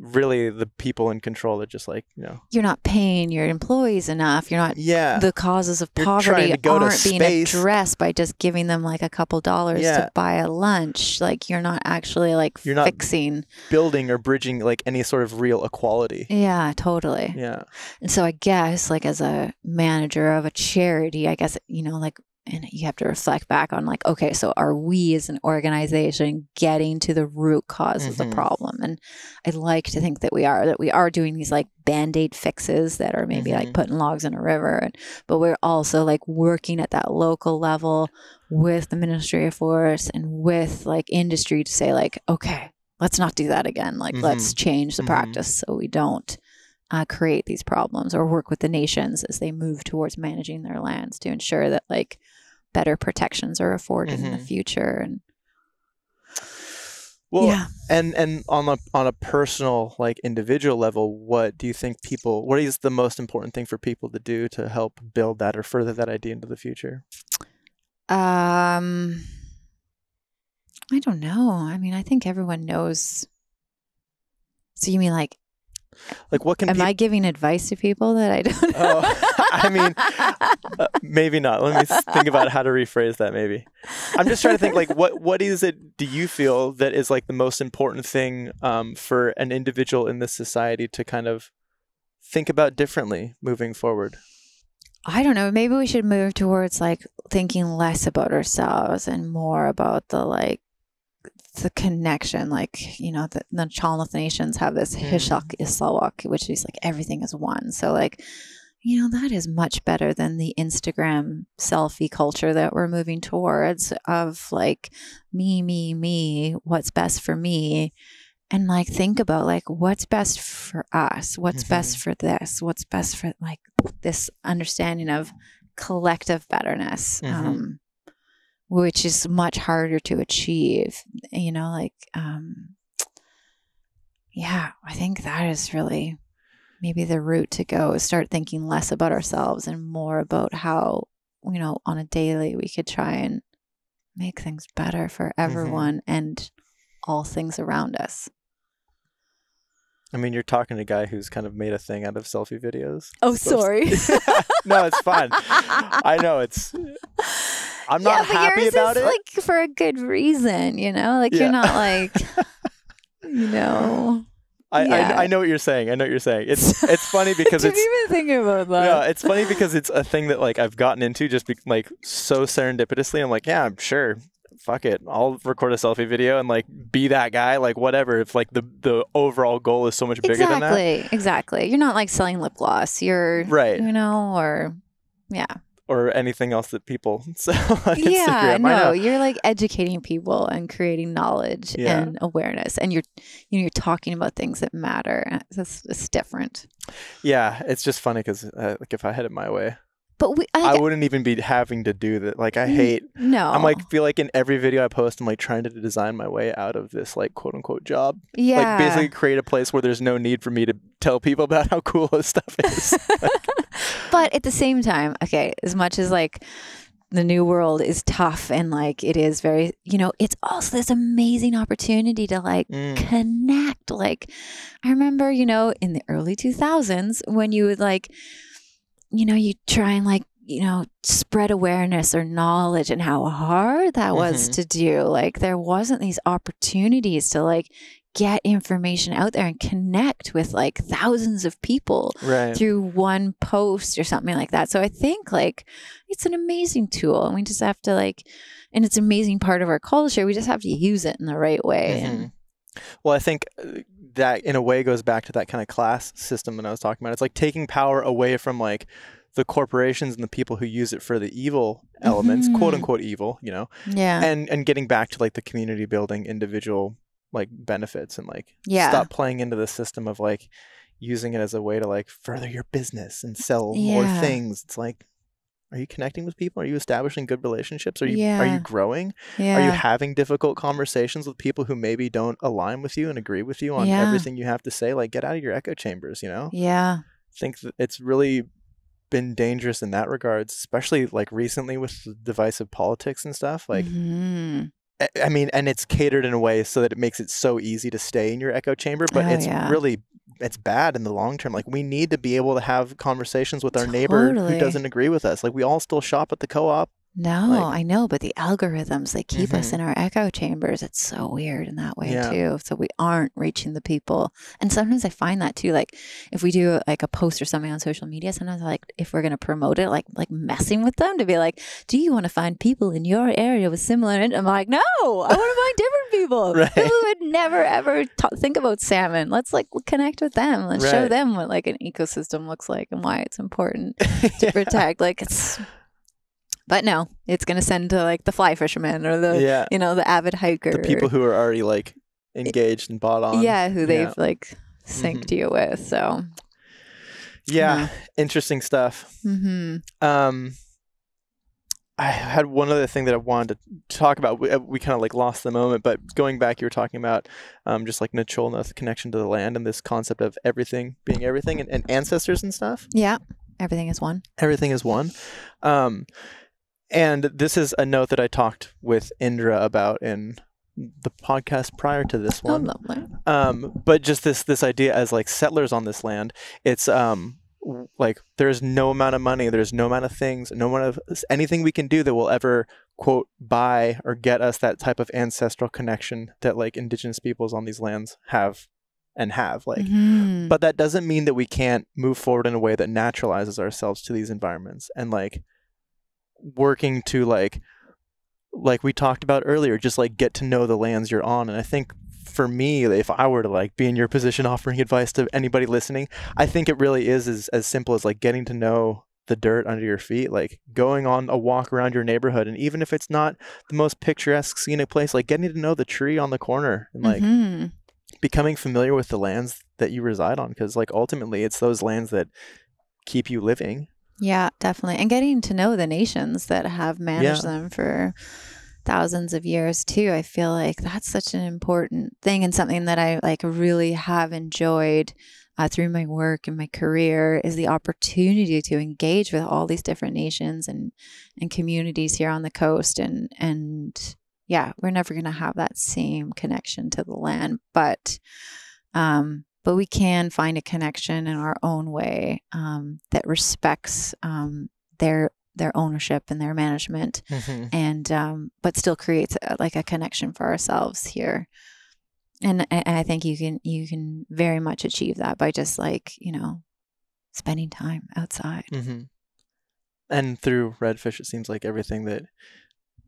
really the people in control are just like, you know, you're not paying your employees enough, you're not yeah the causes of you're poverty to go aren't to being addressed by just giving them like a couple dollars yeah. to buy a lunch, like you're not actually like you're fixing not building or bridging like any sort of real equality. Yeah, totally. Yeah. And so I guess like as a manager of a charity, I guess, you know, like, and you have to reflect back on like, okay, so are we as an organization getting to the root cause mm-hmm. of the problem? And I'd like to think that we are, that we are doing these like Band-Aid fixes that are maybe mm-hmm. like putting logs in a river, but we're also like working at that local level with the Ministry of Forests and with like industry to say like, okay, let's not do that again. Like, mm-hmm. let's change the mm-hmm. practice so we don't uh, create these problems or work with the nations as they move towards managing their lands to ensure that like better protections are afforded mm-hmm. in the future. And well, yeah. and, and on a, on a personal, like individual level, what do you think people, what is the most important thing for people to do to help build that or further that idea into the future? Um, I don't know. I mean, I think everyone knows. So you mean like, like what can am I giving advice to people that I don't know? Oh, I mean, uh, maybe not. Let me think about how to rephrase that. Maybe I'm just trying to think like, what, what is it, do you feel that is like the most important thing um, for an individual in this society to kind of think about differently moving forward? I don't know. Maybe we should move towards like thinking less about ourselves and more about the like, the connection, like, you know, the, the Nachalnath nations have this mm. Hishak Islawak, which is like everything is one. So like, you know, that is much better than the Instagram selfie culture that we're moving towards of like me, me, me, what's best for me. And like, think about like, what's best for us? What's mm-hmm. best for this? What's best for like this understanding of collective betterness? Mm-hmm. Um, which is much harder to achieve, you know, like, um, yeah, I think that is really maybe the route to go is start thinking less about ourselves and more about how, you know, on a daily we could try and make things better for everyone mm-hmm. and all things around us. I mean, you're talking to a guy who's kind of made a thing out of selfie videos. Oh, so sorry. No, it's fine. I know it's, I'm not yeah, but happy yours about is, it. Like for a good reason, you know, like yeah. you're not like, you know, I, yeah. I I know what you're saying. I know what you're saying. It's, it's funny because didn't it's even think about that. No, it's funny because it's a thing that like I've gotten into just be, like so serendipitously. I'm like, yeah, I'm sure. Fuck it. I'll record a selfie video and like be that guy, like whatever. If like the, the overall goal is so much bigger exactly, than that. Exactly. Exactly. You're not like selling lip gloss. You're right. You know, or yeah. or anything else that people sell on yeah, Instagram. No, you're like educating people and creating knowledge yeah. and awareness. And you're, you know, you're talking about things that matter. It's, it's different. Yeah. It's just funny because uh, like if I had it my way, but we, I, I wouldn't even be having to do that. Like I hate, no, I'm like, feel like in every video I post, I'm like trying to design my way out of this like quote unquote job. Yeah. Like basically create a place where there's no need for me to tell people about how cool this stuff is. Like, but at the same time, okay, as much as like the new world is tough and like it is very, you know, it's also this amazing opportunity to like mm. connect. Like I remember, you know, in the early two thousands when you would like, you know, you try and like, you know, spread awareness or knowledge and how hard that mm-hmm. was to do. Like there wasn't these opportunities to like get information out there and connect with like thousands of people right. through one post or something like that. So I think like it's an amazing tool and we just have to like, and it's an amazing part of our culture. We just have to use it in the right way. Mm-hmm. And well, I think that in a way goes back to that kind of class system that I was talking about. It's like taking power away from like the corporations and the people who use it for the evil elements, mm-hmm. quote unquote evil, you know, yeah, and and getting back to like the community building, individual like benefits and like yeah. stop playing into the system of like using it as a way to like further your business and sell yeah. more things. It's like, are you connecting with people? Are you establishing good relationships? Are you yeah. are you growing? Yeah. Are you having difficult conversations with people who maybe don't align with you and agree with you on yeah. everything you have to say? Like get out of your echo chambers, you know? Yeah. I think that it's really been dangerous in that regard, especially like recently with the divisive politics and stuff. Like mm-hmm. I, I mean, and it's catered in a way so that it makes it so easy to stay in your echo chamber, but oh, it's yeah. really it's bad in the long term. Like we need to be able to have conversations with our totally. neighbor who doesn't agree with us. Like we all still shop at the co-op. No, like, I know, but the algorithms, they keep mm-hmm. us in our echo chambers. It's so weird in that way yeah. too. So we aren't reaching the people. And sometimes I find that too, like if we do like a post or something on social media, sometimes like if we're going to promote it, like, like messing with them to be like, do you want to find people in your area with similar? And I'm like, no, I want to find different people. Right. People who would never ever talk, think about salmon. Let's like connect with them. Let's right. show them what like an ecosystem looks like and why it's important to protect. Like it's... But no, it's going to send to like the fly fishermen or the, yeah. you know, the avid hiker. The people who are already like engaged and bought on. Yeah, who they've yeah. like synced mm-hmm. you with. So Yeah, mm-hmm. Interesting stuff. Mm-hmm. Um, I had one other thing that I wanted to talk about. We, we kind of like lost the moment, but going back, you were talking about um, just like Nachalnath connection to the land and this concept of everything being everything and, and ancestors and stuff. Yeah, everything is one. Everything is one. Um, and this is a note that I talked with Indra about in the podcast prior to this one. Oh, lovely. Um, but just this this idea as like settlers on this land. It's um. Like there's no amount of money, there's no amount of things, no amount of anything we can do that will ever quote buy or get us that type of ancestral connection that like indigenous peoples on these lands have and have like. Mm-hmm. But that doesn't mean that we can't move forward in a way that naturalizes ourselves to these environments and like working to like like we talked about earlier, just like get to know the lands you're on. And I think for me, if I were to like be in your position offering advice to anybody listening, I think it really is as, as simple as like getting to know the dirt under your feet, like going on a walk around your neighborhood. And even if it's not the most picturesque scenic place, like getting to know the tree on the corner and like mm-hmm. becoming familiar with the lands that you reside on. Cause like ultimately it's those lands that keep you living. Yeah, definitely. And getting to know the nations that have managed yeah. them for thousands of years too. I feel like that's such an important thing and something that I like really have enjoyed uh, through my work and my career is the opportunity to engage with all these different nations and and communities here on the coast. And and yeah, we're never going to have that same connection to the land, but um, but we can find a connection in our own way um, that respects um, their. their ownership and their management mm-hmm. and, um, but still creates a, like a connection for ourselves here. And, and I think you can, you can very much achieve that by just like, you know, spending time outside. Mm-hmm. And through Redd Fish, it seems like everything that,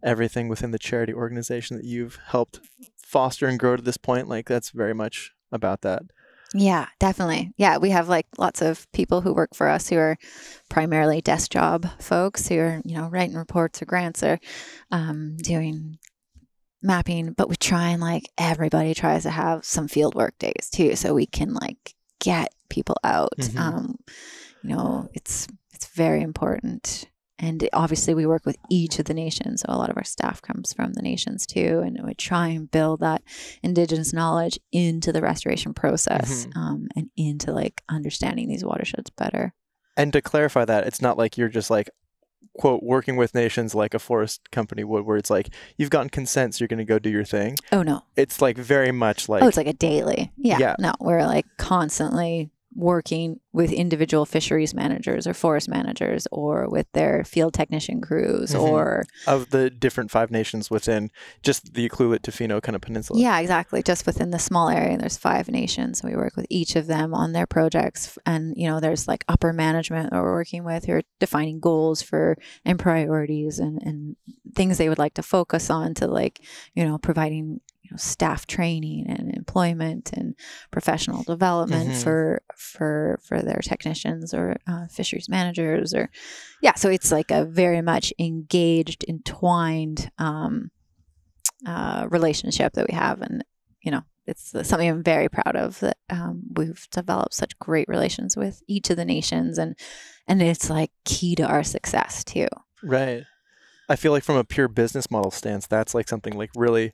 everything within the charity organization that you've helped foster and grow to this point, like that's very much about that. Yeah, definitely. Yeah, we have like lots of people who work for us who are primarily desk job folks who are, you know, writing reports or grants or um, doing mapping. But we try and like everybody tries to have some field work days too, so we can like get people out. Mm-hmm. Um, you know, it's it's very important. And obviously we work with each of the nations. So a lot of our staff comes from the nations too. And we try and build that indigenous knowledge into the restoration process mm-hmm. um, and into like understanding these watersheds better. And to clarify that, it's not like you're just like, quote, working with nations like a forest company would, where it's like, you've gotten consent, so you're going to go do your thing. Oh, no. It's like very much like. Oh, it's like a daily. Yeah. yeah. No, we're like constantly working with individual fisheries managers or forest managers or with their field technician crews mm-hmm. or of the different five nations within just the Ucluelet Tofino kind of peninsula. Yeah, exactly. Just within the small area, there's five nations. We work with each of them on their projects. And, you know, there's like upper management that we're working with who are defining goals for and priorities and, and things they would like to focus on to like, you know, providing You know, staff training and employment and professional development mm-hmm. for for for their technicians or uh, fisheries managers or yeah so it's like a very much engaged, entwined um uh relationship that we have. And you know, it's something I'm very proud of that um we've developed such great relations with each of the nations, and and it's like key to our success too. Right. I feel like from a pure business model stance, that's like something like really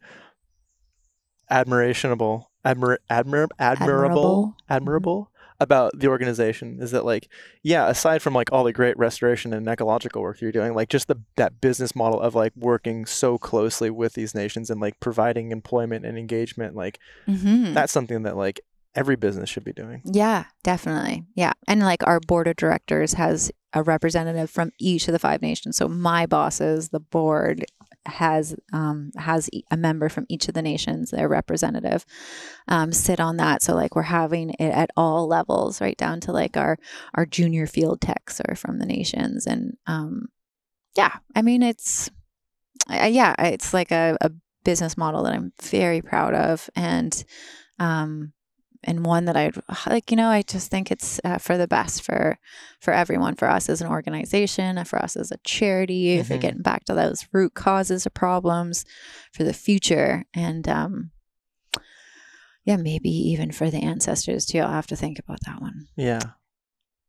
admirationable, admir, admir, admirable, admirable, admirable mm-hmm. about the organization is that like, yeah, aside from like all the great restoration and ecological work you're doing, like just the, that business model of like working so closely with these nations and like providing employment and engagement, like mm-hmm. that's something that like every business should be doing. Yeah, definitely. Yeah. And like our board of directors has a representative from each of the five nations. So my bosses, the board has um has a member from each of the nations, their representative um sit on that. So like we're having it at all levels, right down to like our our junior field techs are from the nations. And um yeah I mean it's uh, yeah it's like a, a business model that I'm very proud of, and um and one that I like, you know, I just think it's uh, for the best for, for everyone, for us as an organization and for us as a charity, mm-hmm. for getting back to those root causes of problems for the future. And, um, yeah, maybe even for the ancestors too. I'll have to think about that one. Yeah.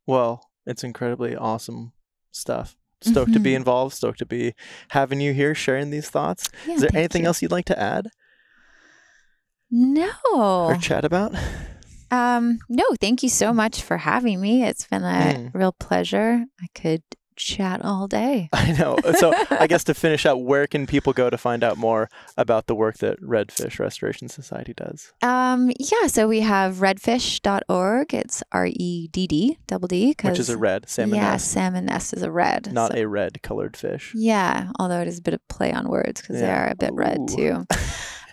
Well, it's incredibly awesome stuff. Stoked mm-hmm. to be involved, stoked to be having you here sharing these thoughts. Yeah, is there anything you. else you'd like to add? No. Or chat about? Um, no, thank you so much for having me. It's been a mm. real pleasure. I could chat all day. I know. So I guess to finish out, where can people go to find out more about the work that Redd Fish Restoration Society does? Um, yeah, so we have red fish dot org. It's R E D D, double D. Which is a red, salmon yeah, S. Yeah, salmon S is a red. Not so. a red-colored fish. Yeah, although it is a bit of play on words because yeah. they are a bit Ooh. red too.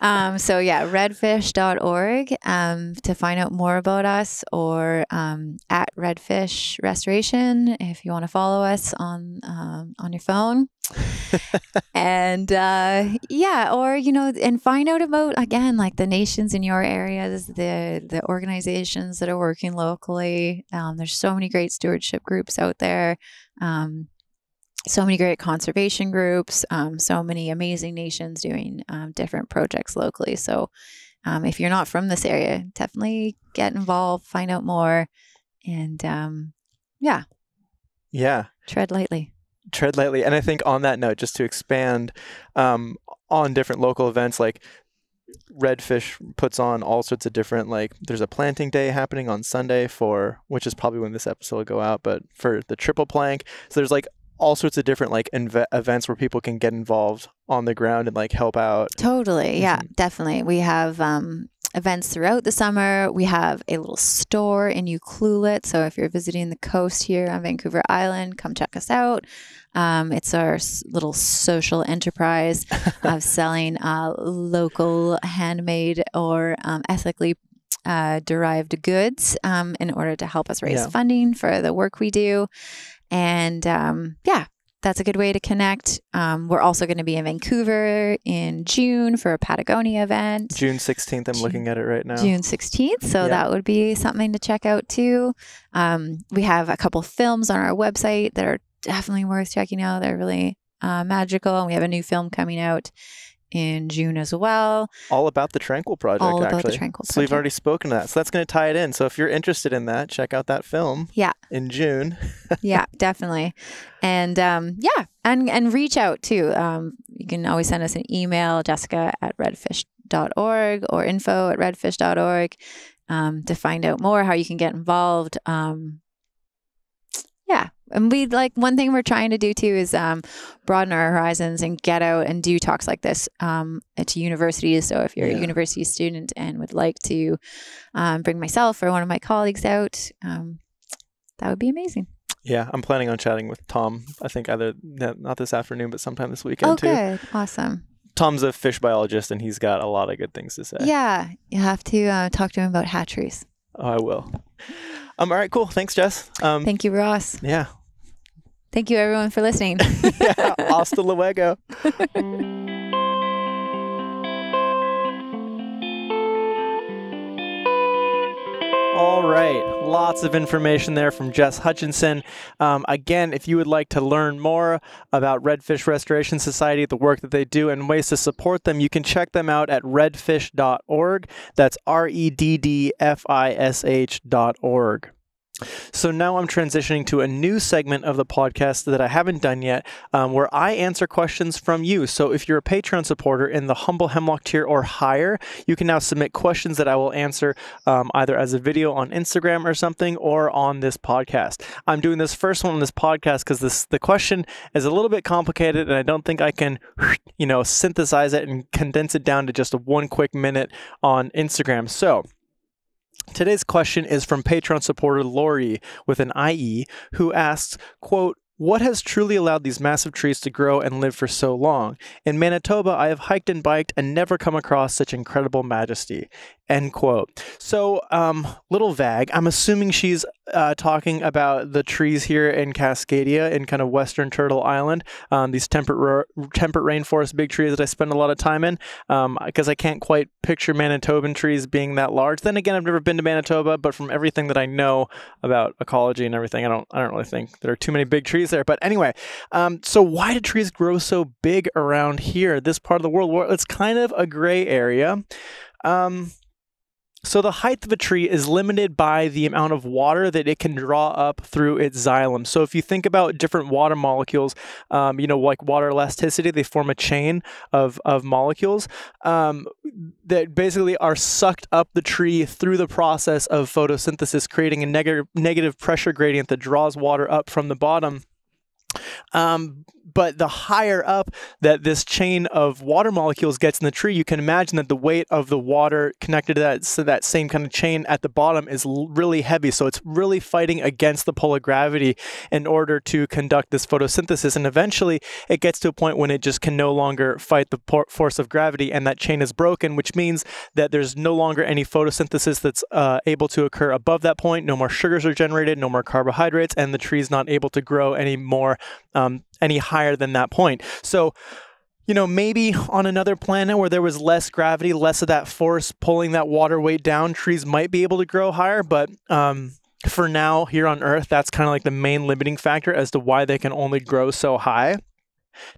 Um, so yeah, red fish dot org um, to find out more about us, or um, at Redd Fish Restoration if you want to follow us on um, on your phone. And uh, yeah, or you know, and find out about again like the nations in your areas, the the organizations that are working locally. Um, there's so many great stewardship groups out there. Um, So many great conservation groups, um, so many amazing nations doing um, different projects locally. So um, if you're not from this area, definitely get involved, find out more, and um, yeah. Yeah. Tread lightly. Tread lightly. And I think on that note, just to expand um, on different local events, like Redd Fish puts on all sorts of different, like there's a planting day happening on Sunday for, which is probably when this episode will go out, but for the triple plank. So there's like all sorts of different like inv- events where people can get involved on the ground and like help out. Totally. Yeah, mm-hmm. definitely. We have um, events throughout the summer. We have a little store in Ucluelet. So if you're visiting the coast here on Vancouver Island, come check us out. Um, it's our s- little social enterprise of selling uh, local handmade or um, ethically uh, derived goods um, in order to help us raise yeah. funding for the work we do. And um, yeah, that's a good way to connect. Um, we're also going to be in Vancouver in June for a Patagonia event. June sixteenth. I'm June, looking at it right now. June sixteenth. So yeah. that would be something to check out too. Um, we have a couple films on our website that are definitely worth checking out. They're really uh, magical. And we have a new film coming out in June as well. All about the Tranquil Project, All about actually. the Tranquil Project. So we've already spoken to that. So that's going to tie it in. So if you're interested in that, check out that film. Yeah. In June. Yeah, definitely. And um, yeah, and and reach out too. Um, you can always send us an email, jessica at redfish dot org or info at redfish dot org um, to find out more, how you can get involved. Um, yeah. And we like one thing we're trying to do too is um, broaden our horizons and get out and do talks like this um, at universities. So if you're yeah. a university student and would like to um, bring myself or one of my colleagues out, um, that would be amazing. Yeah, I'm planning on chatting with Tom. I think either not this afternoon, but sometime this weekend oh, too. Oh, good, awesome. Tom's a fish biologist, and he's got a lot of good things to say. Yeah, you have to uh, talk to him about hatcheries. Oh, I will. Um. All right. Cool. Thanks, Jess. Um. Thank you, Ross. Yeah. Thank you, everyone, for listening. Yeah, hasta luego. All right. Lots of information there from Jess Hutchinson. Um, again, if you would like to learn more about Redd Fish Restoration Society, the work that they do, and ways to support them, you can check them out at red fish dot org. That's R E D D F I S H dot org. So now I'm transitioning to a new segment of the podcast that I haven't done yet, um, where I answer questions from you. So if you're a Patreon supporter in the Humble Hemlock tier or higher, you can now submit questions that I will answer um, either as a video on Instagram or something, or on this podcast. I'm doing this first one on this podcast because this the question is a little bit complicated, and I don't think I can, you know, synthesize it and condense it down to just one quick minute on Instagram. So today's question is from Patreon supporter Lori with an I E, who asks, quote, "What has truly allowed these massive trees to grow and live for so long? In Manitoba, I have hiked and biked and never come across such incredible majesty." End quote. So, um, little vague. I'm assuming she's uh, talking about the trees here in Cascadia, in kind of Western Turtle Island. Um, these temperate temperate rainforest big trees that I spend a lot of time in, because um, I can't quite picture Manitoban trees being that large. Then again, I've never been to Manitoba, but from everything that I know about ecology and everything, I don't, I don't really think there are too many big trees there. But anyway, um, so why do trees grow so big around here, this part of the world? Well, it's kind of a gray area. Um, So the height of a tree is limited by the amount of water that it can draw up through its xylem. So if you think about different water molecules, um, you know, like water elasticity, they form a chain of, of molecules um, that basically are sucked up the tree through the process of photosynthesis, creating a neg- negative pressure gradient that draws water up from the bottom. Um, but the higher up that this chain of water molecules gets in the tree, you can imagine that the weight of the water connected to that, so that same kind of chain at the bottom is l- really heavy. So it's really fighting against the pull of gravity in order to conduct this photosynthesis. And eventually it gets to a point when it just can no longer fight the por- force of gravity, and that chain is broken, which means that there's no longer any photosynthesis that's uh, able to occur above that point. No more sugars are generated, no more carbohydrates, and the tree's not able to grow any more Um, any higher than that point. So, you know, maybe on another planet where there was less gravity, less of that force pulling that water weight down, trees might be able to grow higher. But um, for now, here on Earth, that's kind of like the main limiting factor as to why they can only grow so high.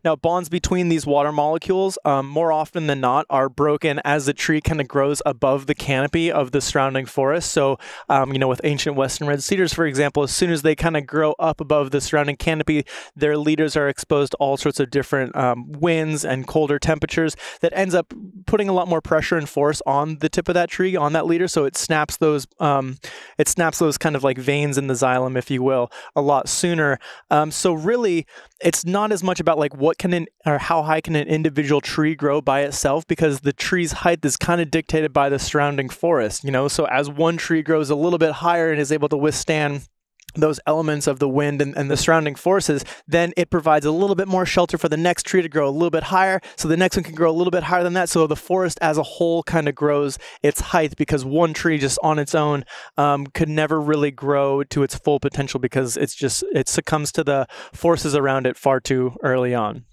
Now, bonds between these water molecules, um, more often than not, are broken as the tree kind of grows above the canopy of the surrounding forest. So, um, you know, with ancient Western red cedars, for example, as soon as they kind of grow up above the surrounding canopy, their leaders are exposed to all sorts of different um, winds and colder temperatures that ends up putting a lot more pressure and force on the tip of that tree, on that leader. So it snaps those, um, it snaps those kind of like veins in the xylem, if you will, a lot sooner. Um, so really, it's not as much about like what can an, or how high can an individual tree grow by itself, because the tree's height is kind of dictated by the surrounding forest, you know? So as one tree grows a little bit higher and is able to withstand those elements of the wind and, and the surrounding forces, then it provides a little bit more shelter for the next tree to grow a little bit higher. So the next one can grow a little bit higher than that. So the forest as a whole kind of grows its height, because one tree just on its own um, could never really grow to its full potential, because it's just, it succumbs to the forces around it far too early on.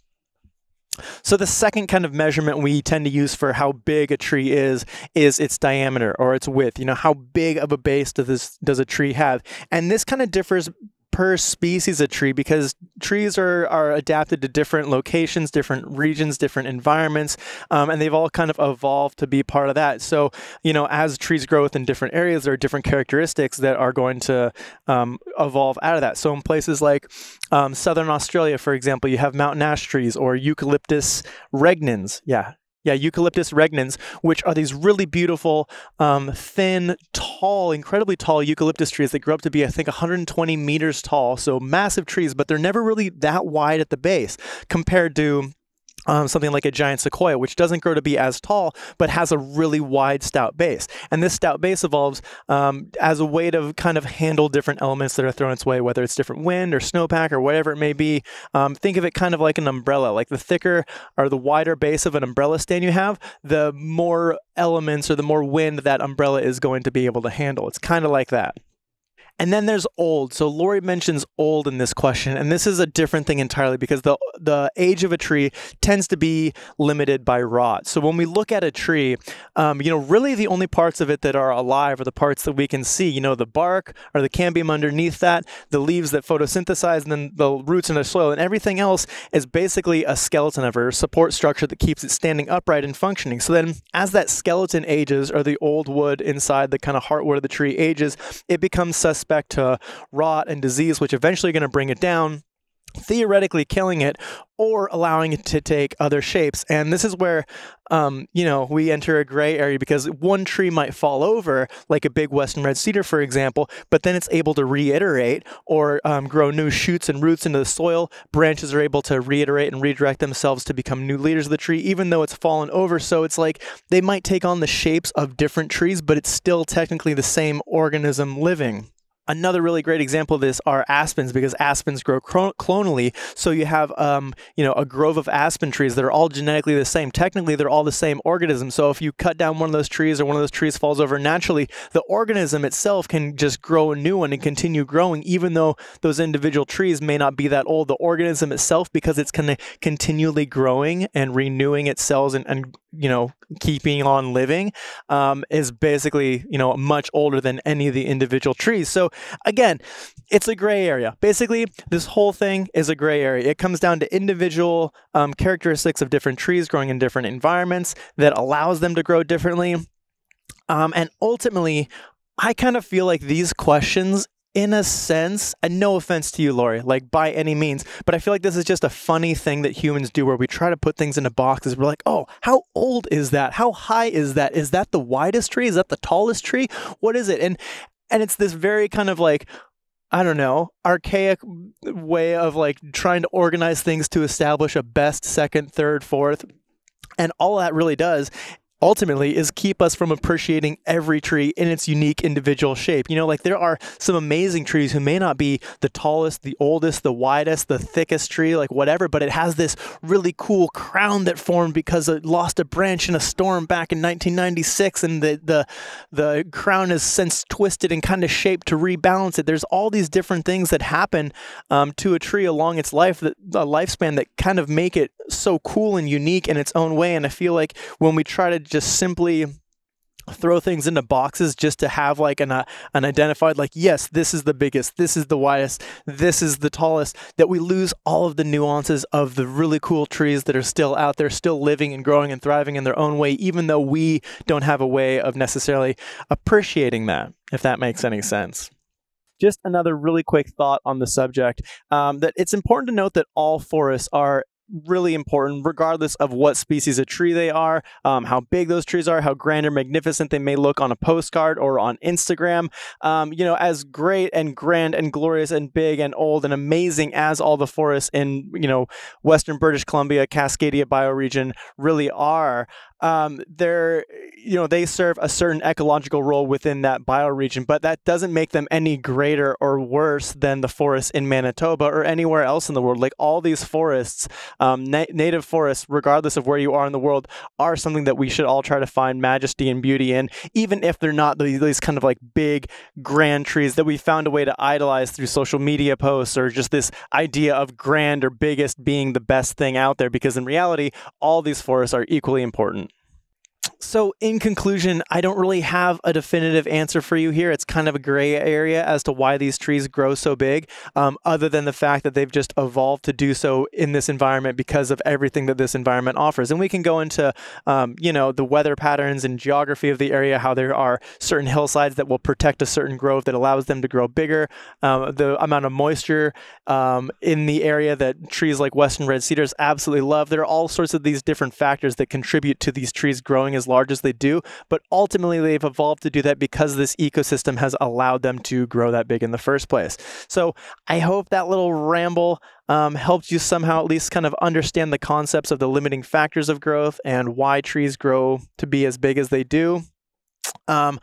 So the second kind of measurement we tend to use for how big a tree is, is its diameter or its width. You know, how big of a base does this, does a tree have? And this kind of differs per species of tree, because trees are, are adapted to different locations, different regions, different environments, um, and they've all kind of evolved to be part of that. So, you know, as trees grow within different areas, there are different characteristics that are going to um, evolve out of that. So in places like um, southern Australia, for example, you have mountain ash trees or Eucalyptus regnans. Yeah. Yeah, Eucalyptus regnans, which are these really beautiful, um, thin, tall, incredibly tall eucalyptus trees that grow up to be, I think, one hundred twenty meters tall. So massive trees, but they're never really that wide at the base compared to Um, something like a giant sequoia, which doesn't grow to be as tall, but has a really wide, stout base. And this stout base evolves um, as a way to kind of handle different elements that are thrown its way, whether it's different wind or snowpack or whatever it may be. Um, think of it kind of like an umbrella. Like the thicker or the wider base of an umbrella stand you have, the more elements or the more wind that umbrella is going to be able to handle. It's kind of like that. And then there's old. So Lori mentions old in this question, and this is a different thing entirely, because the the age of a tree tends to be limited by rot. So when we look at a tree, um, you know, really the only parts of it that are alive are the parts that we can see. You know, the bark or the cambium underneath that, the leaves that photosynthesize, and then the roots in the soil, and everything else is basically a skeleton of it, or support structure that keeps it standing upright and functioning. So then as that skeleton ages, or the old wood inside the kind of heartwood of the tree ages, it becomes suspect to rot and disease, which eventually are going to bring it down, theoretically killing it or allowing it to take other shapes. And this is where, um, you know, we enter a gray area, because one tree might fall over, like a big Western red cedar, for example, but then it's able to reiterate or um, grow new shoots and roots into the soil. Branches are able to reiterate and redirect themselves to become new leaders of the tree, even though it's fallen over. So it's like they might take on the shapes of different trees, but it's still technically the same organism living. Another really great example of this are aspens, because aspens grow clonally. So you have, um, you know, a grove of aspen trees that are all genetically the same. Technically, they're all the same organism. So if you cut down one of those trees, or one of those trees falls over naturally, the organism itself can just grow a new one and continue growing, even though those individual trees may not be that old. The organism itself, because it's kind of continually growing and renewing its cells and, and you know, keeping on living, um, is basically, you know, much older than any of the individual trees. So again, it's a gray area. Basically, this whole thing is a gray area. It comes down to individual um, characteristics of different trees growing in different environments that allows them to grow differently. Um, and ultimately, I kind of feel like these questions, in a sense, and no offense to you, Lori, like by any means, but I feel like this is just a funny thing that humans do where we try to put things into boxes. We're like, oh, how old is that? How high is that? Is that the widest tree? Is that the tallest tree? What is it? And and it's this very kind of like, I don't know, archaic way of like trying to organize things to establish a best, second, third, fourth. And all that really does ultimately is keep us from appreciating every tree in its unique individual shape. You know, like there are some amazing trees who may not be the tallest, the oldest, the widest, the thickest tree, like whatever, but it has this really cool crown that formed because it lost a branch in a storm back in nineteen ninety-six, and the the, the crown is since twisted and kind of shaped to rebalance it. There's all these different things that happen um, to a tree along its life, that, uh, lifespan, that kind of make it so cool and unique in its own way. And I feel like when we try to just simply throw things into boxes just to have like an, uh, an identified, like, yes, this is the biggest, this is the widest, this is the tallest, that we lose all of the nuances of the really cool trees that are still out there, still living and growing and thriving in their own way, even though we don't have a way of necessarily appreciating that, if that makes any sense. Just another really quick thought on the subject, um, that it's important to note that all forests are really important, regardless of what species of tree they are, um, how big those trees are, how grand or magnificent they may look on a postcard or on Instagram. Um, you know, as great and grand and glorious and big and old and amazing as all the forests in, you know, Western British Columbia, Cascadia bioregion really are, um, they're, you know, they serve a certain ecological role within that bioregion, but that doesn't make them any greater or worse than the forests in Manitoba or anywhere else in the world. Like all these forests, Um, na native forests, regardless of where you are in the world, are something that we should all try to find majesty and beauty in, even if they're not these, these kind of like big, grand trees that we found a way to idolize through social media posts, or just this idea of grand or biggest being the best thing out there, because in reality, all these forests are equally important. So in conclusion, I don't really have a definitive answer for you here. It's kind of a gray area as to why these trees grow so big, um, other than the fact that they've just evolved to do so in this environment because of everything that this environment offers. And we can go into, um, you know, the weather patterns and geography of the area, how there are certain hillsides that will protect a certain grove that allows them to grow bigger, um, the amount of moisture um, in the area that trees like Western Red Cedars absolutely love. There are all sorts of these different factors that contribute to these trees growing as large as they do, but ultimately they've evolved to do that because this ecosystem has allowed them to grow that big in the first place. So I hope that little ramble um, helped you somehow at least kind of understand the concepts of the limiting factors of growth and why trees grow to be as big as they do. Um,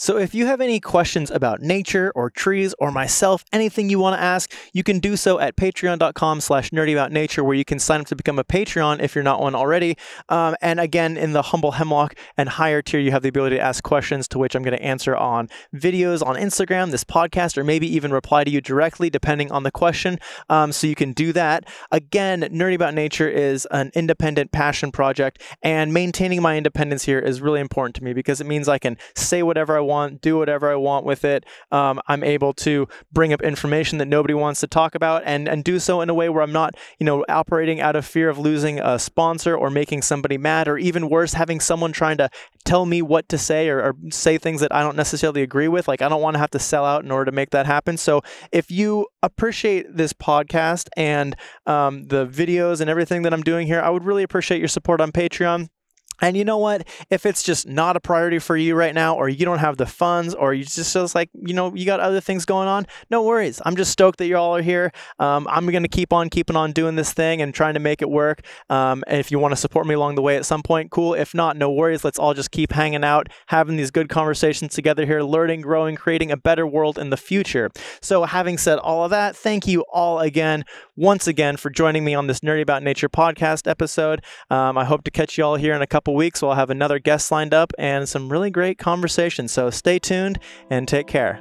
So if you have any questions about nature or trees or myself, anything you want to ask, you can do so at patreon.com slash nerdy about nature, where you can sign up to become a Patreon if you're not one already. Um, and again, in the humble hemlock and higher tier, you have the ability to ask questions to which I'm going to answer on videos on Instagram, this podcast, or maybe even reply to you directly depending on the question. Um, so you can do that. Again, Nerdy About Nature is an independent passion project, and maintaining my independence here is really important to me because it means I can say whatever I want. want, do whatever I want with it. Um, I'm able to bring up information that nobody wants to talk about, and, and do so in a way where I'm not, you know, operating out of fear of losing a sponsor or making somebody mad, or even worse, having someone trying to tell me what to say, or, or say things that I don't necessarily agree with. Like, I don't want to have to sell out in order to make that happen. So if you appreciate this podcast and um, the videos and everything that I'm doing here, I would really appreciate your support on Patreon. And you know what? If it's just not a priority for you right now, or you don't have the funds, or you just, just like, you know, you got other things going on, no worries. I'm just stoked that you all are here. Um, I'm going to keep on keeping on doing this thing and trying to make it work. Um, and if you want to support me along the way at some point, cool. If not, no worries. Let's all just keep hanging out, having these good conversations together here, learning, growing, creating a better world in the future. So having said all of that, thank you all again, once again, for joining me on this Nerdy About Nature podcast episode. Um, I hope to catch you all here in a couple weeks. We'll have another guest lined up and some really great conversations. So stay tuned and take care.